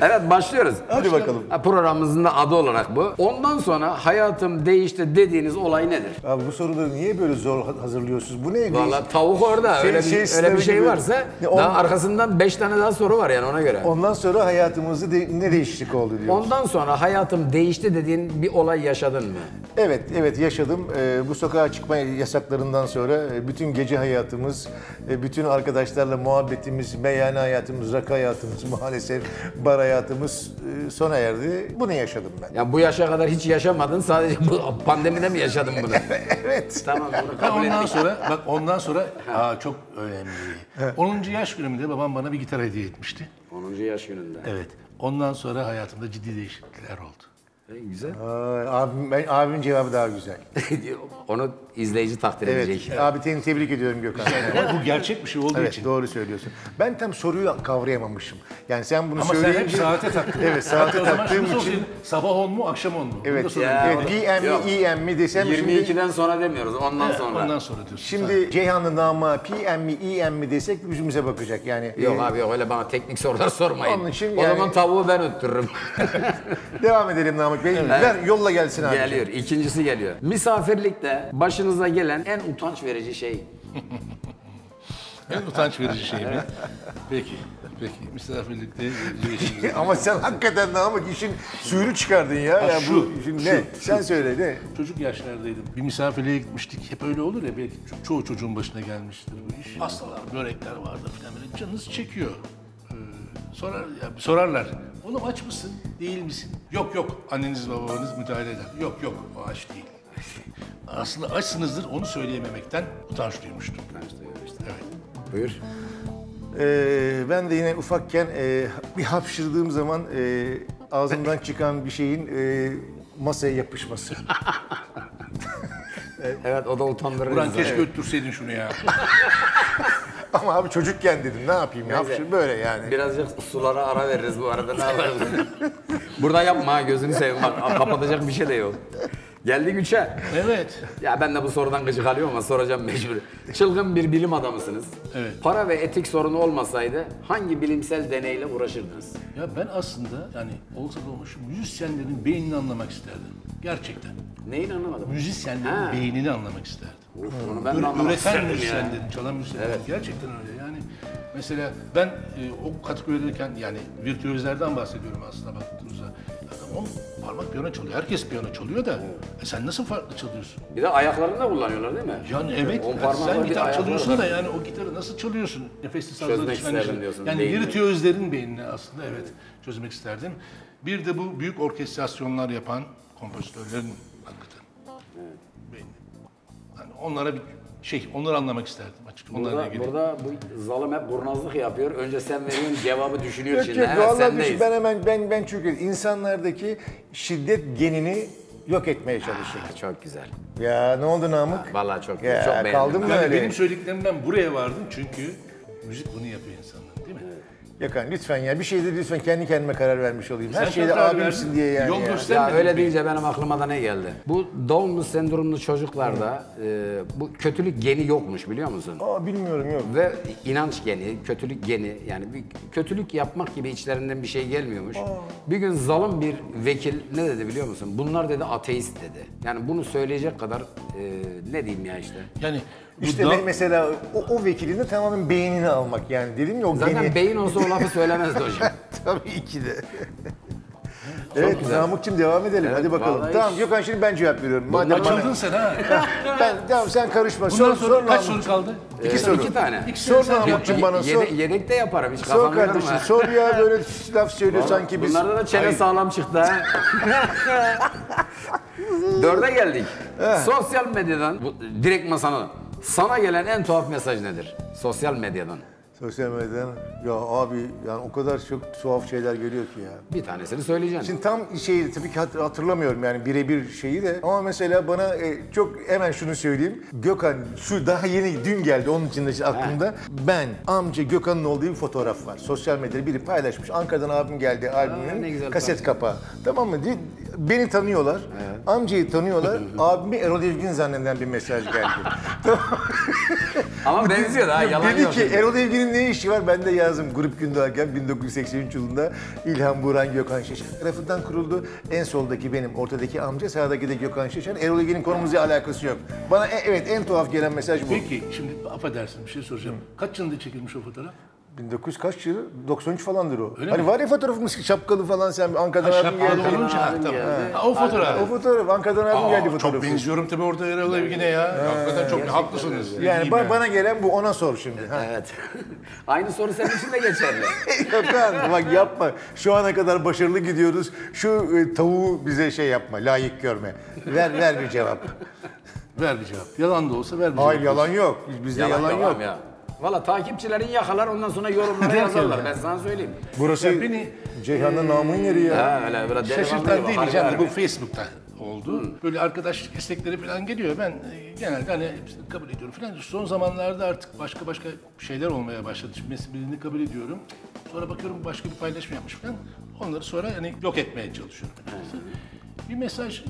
Evet başlıyoruz. Hadi bakalım. Programımızın da adı olarak bu. Ondan sonra hayatım değişti dediğiniz olay nedir? Abi bu soruları niye böyle zor hazırlıyorsunuz? Bu ne? Valla tavuk orada. Şey, öyle, şey, bir, öyle bir şey gibi. varsa on... daha arkasından beş tane daha soru var yani ona göre. Ondan sonra hayatımızda de, ne değişiklik oldu diyoruz. Ondan sonra hayatım değişti dediğin bir olay yaşadın mı? Evet, evet yaşadım. Ee, bu sokağa çıkma yasaklarından sonra bütün gece hayatımız, bütün arkadaşlarla muhabbetimiz, meyhane hayatımız, rakı hayatımız, maalesef bar hayatımız sona erdi. Bunu yaşadım ben. Ya bu yaşa kadar hiç yaşamadın, sadece bu pandemide mi yaşadın bunu? Evet. Tamam, bunu kabul ettik. Ondan sonra, bak ondan sonra aa, çok önemli. Evet. onuncu yaş günümde babam bana bir gitar hediye etmişti. onuncu yaş gününde. Evet. Ondan sonra hayatımda ciddi değişiklikler oldu. En güzel. Aa, abim, ben, abimin cevabı daha güzel. Onu izleyici takdir evet, edecek. Evet. Abi seni tebrik ediyorum Gökhan. Bu gerçek bir şey olduğu evet, için. Doğru söylüyorsun. Ben tam soruyu kavrayamamışım. Yani sen bunu söyleyince... Ama sen saate taktın. Evet, saate taktığım için. Olsun, sabah on mu, akşam on mu? Evet, ya, evet P M mi, yok. E M mi desem... yirmi ikiden şimdi... sonra demiyoruz, ondan evet, sonra. Ondan sonra diyorsun. Şimdi sen. Ceyhanlı Namık'a P M mi, E M mi desek yüzümüze bakacak yani. Yok e... abi yok, öyle bana teknik sorular sormayın. Onun için o yani... zaman tavuğu ben öttürürüm. Devam edelim Namık Bey. Evet. Ver yolla gelsin abi. Geliyor, ikincisi geliyor. Misafirlikte başınıza gelen en utanç verici şey. En utanç verici şey mi? Peki, peki. Misafirlikte... Ama sen hakikaten Namık işin suyunu çıkardın ya. Ha, ya şu, bu işin şu, ne? Şu. Sen söyle ne? Çocuk yaşlardaydım. Bir misafirliğe gitmiştik. Hep öyle olur ya, belki çoğu çocuğun başına gelmiştir bu iş. Pastalar, börekler vardı filan böyle. Canınız çekiyor. Ee, sorar, ya, sorarlar. Oğlum aç mısın? Değil misin? Yok yok. Anneniz babanız müdahale eder. Yok yok. O aç değil. Aslında açsınızdır, onu söyleyememekten utanç duymuştum. Utanç duymuştum. Evet. Buyur. Ee, ben de yine ufakken e, bir hapşırdığım zaman e, ağzımdan çıkan bir şeyin e, masaya yapışması. Evet, o da utandırır. Burhan keşke evet, öttürseydin şunu ya. Ama abi çocukken dedim, ne yapayım ya? Böyle yani. Birazcık sulara ara veririz bu arada. Ne yapalım? Burada yapma ha, gözünü seveyim. Kapatacak bir şey de yok. Geldik üçe. Evet. Ya ben de bu sorudan gıcık alıyorum ama soracağım mecbur. Çılgın bir bilim adamısınız. Evet. Para ve etik sorunu olmasaydı hangi bilimsel deneyle uğraşırdınız? Ya ben aslında yani olsa da olmuş müzisyenlerin beynini anlamak isterdim. Gerçekten. Neyini anlamadım? Müzisyenlerin ha, beynini anlamak isterdim. Uf, onu ben de anlamak isterdim ya. Üreten müzisyen dedim, çalan müzisyen. Evet. Gerçekten öyle yani. Mesela ben e, o kategorideyken yani virtüözlerden bahsediyorum aslında baktığınızda. Oğlum parmak piyano çalıyor. Herkes piyano çalıyor da e sen nasıl farklı çalıyorsun? Bir de ayaklarını da kullanıyorlar değil mi? Yani evet. Yani sen gitar çalıyorsun da var, yani o gitarı nasıl çalıyorsun? Nefesli sazları içmen diyorsun. Yani virtüözlerin beynini aslında evet çözmek isterdim. Bir de bu büyük orkestrasyonlar yapan kompozitörlerin hakikaten evet, beynini. Yani onlara bir şey, onları anlamak isterdim açıkçası. Burada, burada bu zalim hep kurnazlık yapıyor. Önce sen veriyorsun, cevabı düşünüyor şimdi. Yok yok, valla düşün. Ben hemen, ben, ben çünkü insanlardaki şiddet genini yok etmeye çalışıyorum. Ah, çok güzel. Ya ne oldu Namık? Valla çok güzel, çok beğendim. Kaldım mı öyle? Benim söylediklerimden buraya vardım çünkü müzik bunu yapıyor insanlar, değil mi? Evet. Gökhan lütfen ya, bir şeyde lütfen kendi kendime karar vermiş olayım. Her sen şeyde abimsin diye yani. Yol ya, ya öyle deyince benim aklıma da ne geldi? Bu Down sendromlu çocuklarda e, bu kötülük geni yokmuş biliyor musun? Aa bilmiyorum yok. Ve inanç geni, kötülük geni yani bir kötülük yapmak gibi içlerinden bir şey gelmiyormuş. Aa. Bir gün zalim bir vekil ne dedi biliyor musun? Bunlar dedi ateist dedi. Yani bunu söyleyecek kadar e, ne diyeyim ya işte. Yani. İşte da... mesela o, o vekilin de tamamen beynini almak yani dedim ya o zaten geni... beyin olsa o lafı söylemezdi hocam. Tabii ki de. Evet Namık'cığım devam edelim evet, hadi bakalım. Vallahi... Tamam Gökhan şimdi ben cevap veriyorum. Madem açıldın bana... sen ha. Ben tamam sen karışma. Bundan sonra, sonra kaç soru kaldı? İki ee, soru. İki tane. İki sor Namık'cığım bana sor. Yedek, yedek de yaparım hiç kafam yorma. Sor kardeşim ama. Sor ya böyle laf söylüyor vallahi, sanki biz. Bunlarda da çene hayır, sağlam çıktı ha. Dörde geldik. Sosyal medyadan direkt masana. Sana gelen en tuhaf mesaj nedir? Sosyal medyadan. Sosyal medyadan? Ya abi yani o kadar çok tuhaf şeyler geliyor ki ya. Bir tanesini söyleyeceğim. Şimdi tam şeyi tabii ki hatırlamıyorum yani birebir şeyi de. Ama mesela bana e, çok hemen şunu söyleyeyim. Gökhan şu daha yeni dün geldi onun için de aklımda. He. Ben amca Gökhan'ın olduğu bir fotoğraf var. Sosyal medyada biri paylaşmış. Ankara'dan abim geldi albümün kaset kapağı. Tamam mı? Beni tanıyorlar, evet, amcayı tanıyorlar, abimi Erol Evgin zanneden bir mesaj geldi. Ama benziyor ha, yalan yok. Dedi ki Erol Evgin'in ne işi var? Ben de yazdım Grup Gündoğarken bin dokuz yüz seksen üç yılında İlhan Buran, Gökhan Şeşen tarafından kuruldu. En soldaki benim, ortadaki amca, sağdaki de Gökhan Şeşen. Erol Evgin'in konumuzla alakası yok. Bana e, evet en tuhaf gelen mesaj bu. Peki şimdi affedersin bir şey soracağım. Hı. Kaç yılında çekilmiş o fotoğraf? bin dokuz yüz kaç yılı? doksan üç falandır o. Öyle hani mi? Var ya fotoğrafımız şapkalı falan sen Ankara'dan abim geldi. Şapkalı olunca ha, tamam. Ha, o fotoğraf. O fotoğraf Ankara'dan abim geldi fotoğrafı. Çok benziyorum tabii orada Erol Evgin'e ya. Hakikaten çok haklısınız. Yani, yani ba ya, bana gelen bu, ona sor şimdi. Evet. Aynı soru senin için de geçerli. Yapar, bak yapma. Şu ana kadar başarılı gidiyoruz. Şu e, tavuğu bize şey yapma, layık görme. Ver ver bir cevap. Ver bir cevap. Yalan da olsa ver bir cevap. Hayır yalan yok. Bizde yalan, yalan yok. Ya. Valla takipçilerin yakalar, ondan sonra yorumlara yazarlar. Ben sana söyleyeyim. Burası beni... Ceyhanlı Namık'ın yeri ya. Ha, öyle, biraz şaşırtan değil diyeceğim de bu Facebook'ta oldu. Böyle arkadaşlık istekleri falan geliyor. Ben genelde hani kabul ediyorum falan. Son zamanlarda artık başka başka şeyler olmaya başladı. Birini kabul ediyorum. Sonra bakıyorum başka bir paylaşım yapmış falan. Onları sonra hani yok etmeye çalışıyorum. Bir mesaj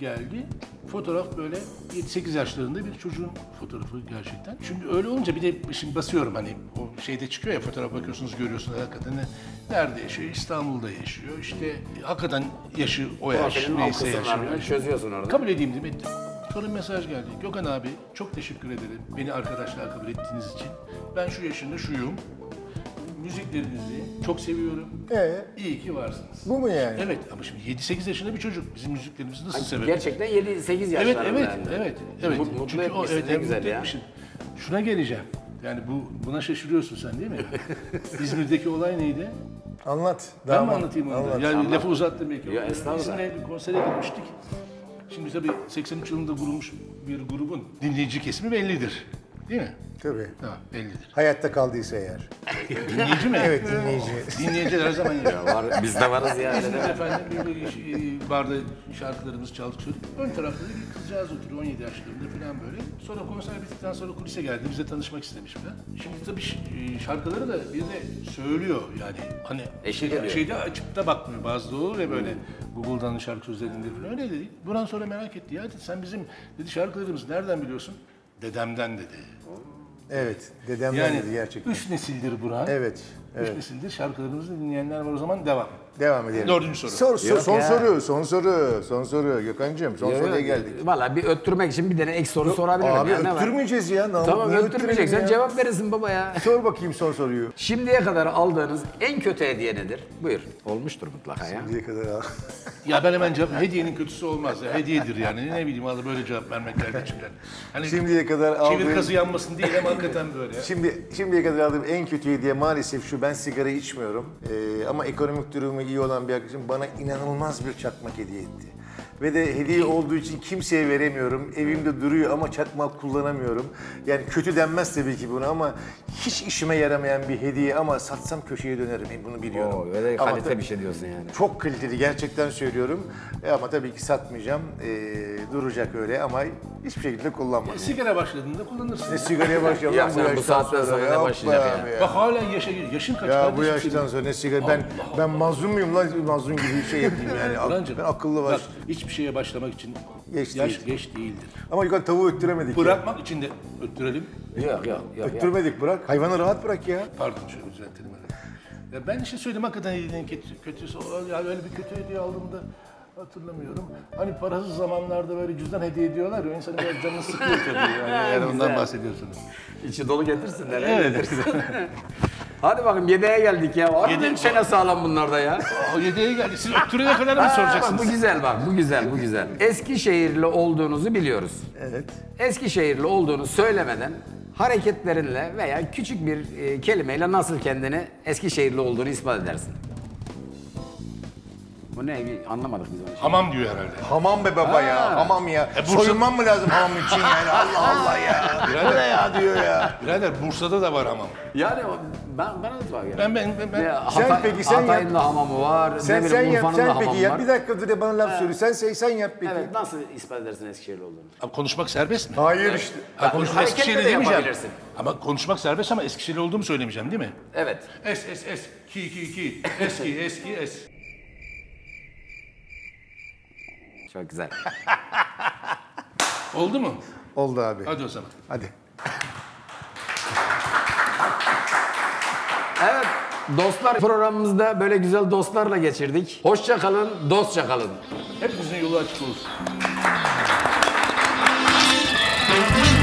geldi. Fotoğraf böyle yedi sekiz yaşlarında bir çocuğun fotoğrafı gerçekten. Şimdi öyle olunca bir de şimdi basıyorum hani o şeyde çıkıyor ya fotoğraf, bakıyorsunuz görüyorsunuz hakikaten nerede yaşıyor? İstanbul'da yaşıyor. İşte hakikaten yaşı o yaş, neyse yaşıyor. Çözüyorsun orada. Kabul edeyim dedim, ettim. Sonra mesaj geldi. Gökhan abi çok teşekkür ederim beni arkadaşlar kabul ettiğiniz için. Ben şu yaşında şuyum. Müziklerinizi çok seviyorum. Ee, İyi ki varsınız. Bu mu yani? Evet ama şimdi yedi sekiz yaşında bir çocuk bizim müziklerimizi nasıl sever? Gerçekten yedi sekiz yaşlarında. Evet evet, yani. evet evet. Mutlu Çünkü o evet, ne güzel ya. Etmişim. Şuna geleceğim. Yani bu buna şaşırıyorsun sen değil mi? İzmir'deki olay neydi? Anlat. Ben mi anlatayım onu? Anlat, yani anlat. Lafı uzattım belki. Ya estağfurullah. Biz bir konsere gitmiştik. Şimdi tabii seksen üç yılında kurulmuş bir grubun dinleyici kesimi bellidir. Değil mi? Tabii. Tamam, bellidir. Hayatta kaldıysa eğer. Dinleyici mi? Evet, dinleyici. Dinleyiciler her zaman ya. Var, biz de varız yani. Biz de efendim bir barda şarkılarımız çaldık. Ön tarafta bir kızcağız oturuyor, on yedi yaşlarında falan böyle. Sonra konser bittikten sonra kulise geldi, bize tanışmak istemiş falan. Şimdi tabii şarkıları da bir de söylüyor yani. Hani eşit şeyde açıp da bakmıyor bazı olur ve böyle. Google'dan şarkı sözlerinde falan öyle dedi. Buran sonra merak etti ya, sen bizim dedi şarkılarımızı nereden biliyorsun? Dedemden dedi. Evet, dedemden yani, dedi gerçekten. Üç nesildir Burhan. Evet, evet. Üç nesildir şarkılarımızı dinleyenler var, o zaman devam. Devam edelim. Dördüncü soru. Sor, sor, son ya. soru, son soru, son soru. Gökhan'cığım, son ya, soruya geldik. Valla bir öttürmek için bir tane ek soru Yok, sorabilirim. Abi yani, öttürmeyeceğiz ya. Tamam, tamam öttürmeyeceksen ya. Cevap verirsin baba ya. Sor bakayım son soruyu. Şimdiye kadar aldığınız en kötü hediye nedir? Buyur. Olmuştur mutlaka ya. Şimdiye kadar al. Ya ben hemen cevap, hediyenin kötüsü olmaz ya. Hediyedir yani. Ne bileyim valla böyle cevap vermek geldi içimden. Hani şimdiye kadar aldığım... Çevir kazı yanmasın değil ama hakikaten böyle ya. Şimdi, şimdiye kadar aldığım en kötü hediye maalesef şu, ben sigara içmiyorum. Ee, ama ekonomik durumu iyi olan bir arkadaşım bana inanılmaz bir çakmak hediye etti. Ve de hediye olduğu için kimseye veremiyorum. Evimde duruyor ama çakmak kullanamıyorum. Yani kötü denmez tabii ki buna ama hiç işime yaramayan bir hediye ama satsam köşeye dönerim. Bunu biliyorum. Oo, böyle kalite bir şey diyorsun yani. Çok kaliteli gerçekten söylüyorum. E ama tabii ki satmayacağım. E, duracak öyle ama hiçbir şekilde kullanmam. E, sigara başladığında kullanırsın. E, sigaraya başlayalım. Ya sen bu saatten sonra ne başlayacak yani? Ya. Bak hala yaşa, yaşın kaç? Ya bu yaştan sonra ne sigara? Allah ben Allah. ben mazlum muyum lan? Mazlum gibi bir şey yapayım yani. Burancım, ben akıllı var. Hiçbir şeye başlamak için geç yaş değildir. geç değildir. Ama yukarı tavuğu öttüremedik. Bırakmak ya. için de öttürelim. Yok yok. Öttürmedik, bırak. Hayvanı rahat bırak ya. Pardon şöyle düzeltelim. Ya ben işte söyledim hakikaten hediyenin kötüsü. Yani öyle bir kötü hediye aldığımda hatırlamıyorum. Hani parasız zamanlarda böyle cüzdan hediye ediyorlar ya, insanın biraz canını sıkıyor tabii yani. Yani ondan bahsediyorsunuz. İçi dolu getirsinler. Evet. Getirsin. Hadi bakın yedeğe geldik ya. Harbiden çene sağlam bunlarda ya. Yedeğe geldik. Siz öttürene kadar mı soracaksınız? Bak, bu güzel bak. Bu güzel, bu güzel. Eskişehirli olduğunuzu biliyoruz. Evet. Eskişehirli olduğunu söylemeden hareketlerinle veya küçük bir e, kelimeyle nasıl kendini Eskişehirli olduğunu ispat edersin? Bu ne? Anlamadık biz onu. Hamam diyor herhalde. Hamam be baba ha. ya. Hamam ya. E, Bursa... Soyunmam mı lazım hamam için yani? Allah Allah ya. Birader, ne ya diyor ya. Birader Bursa'da da var hamam. Yani ben bana da var yani. Ben ben ben. ben. Ya, Hatay, sen peki sen Hatay'ın da hamamı var. Sen sen yap sen peki yap. Bir dakika dur bana laf söyle. Sen sen sen yap peki. Evet, nasıl ispat edersin Eskişehirli olduğunu? Abi konuşmak serbest mi? Hayır evet. işte. Ha, konuşmak Eskişehirli de yapabilirsin. Ama konuşmak serbest ama Eskişehirli olduğumu söylemeyeceğim değil mi? Evet. Es es es ki ki ki eski eski es. Çok güzel. Oldu mu? Oldu abi. Hadi o zaman. Hadi. Evet dostlar, programımızda böyle güzel dostlarla geçirdik. Hoşça kalın, dostça kalın. Hepimizin yolu açık olsun.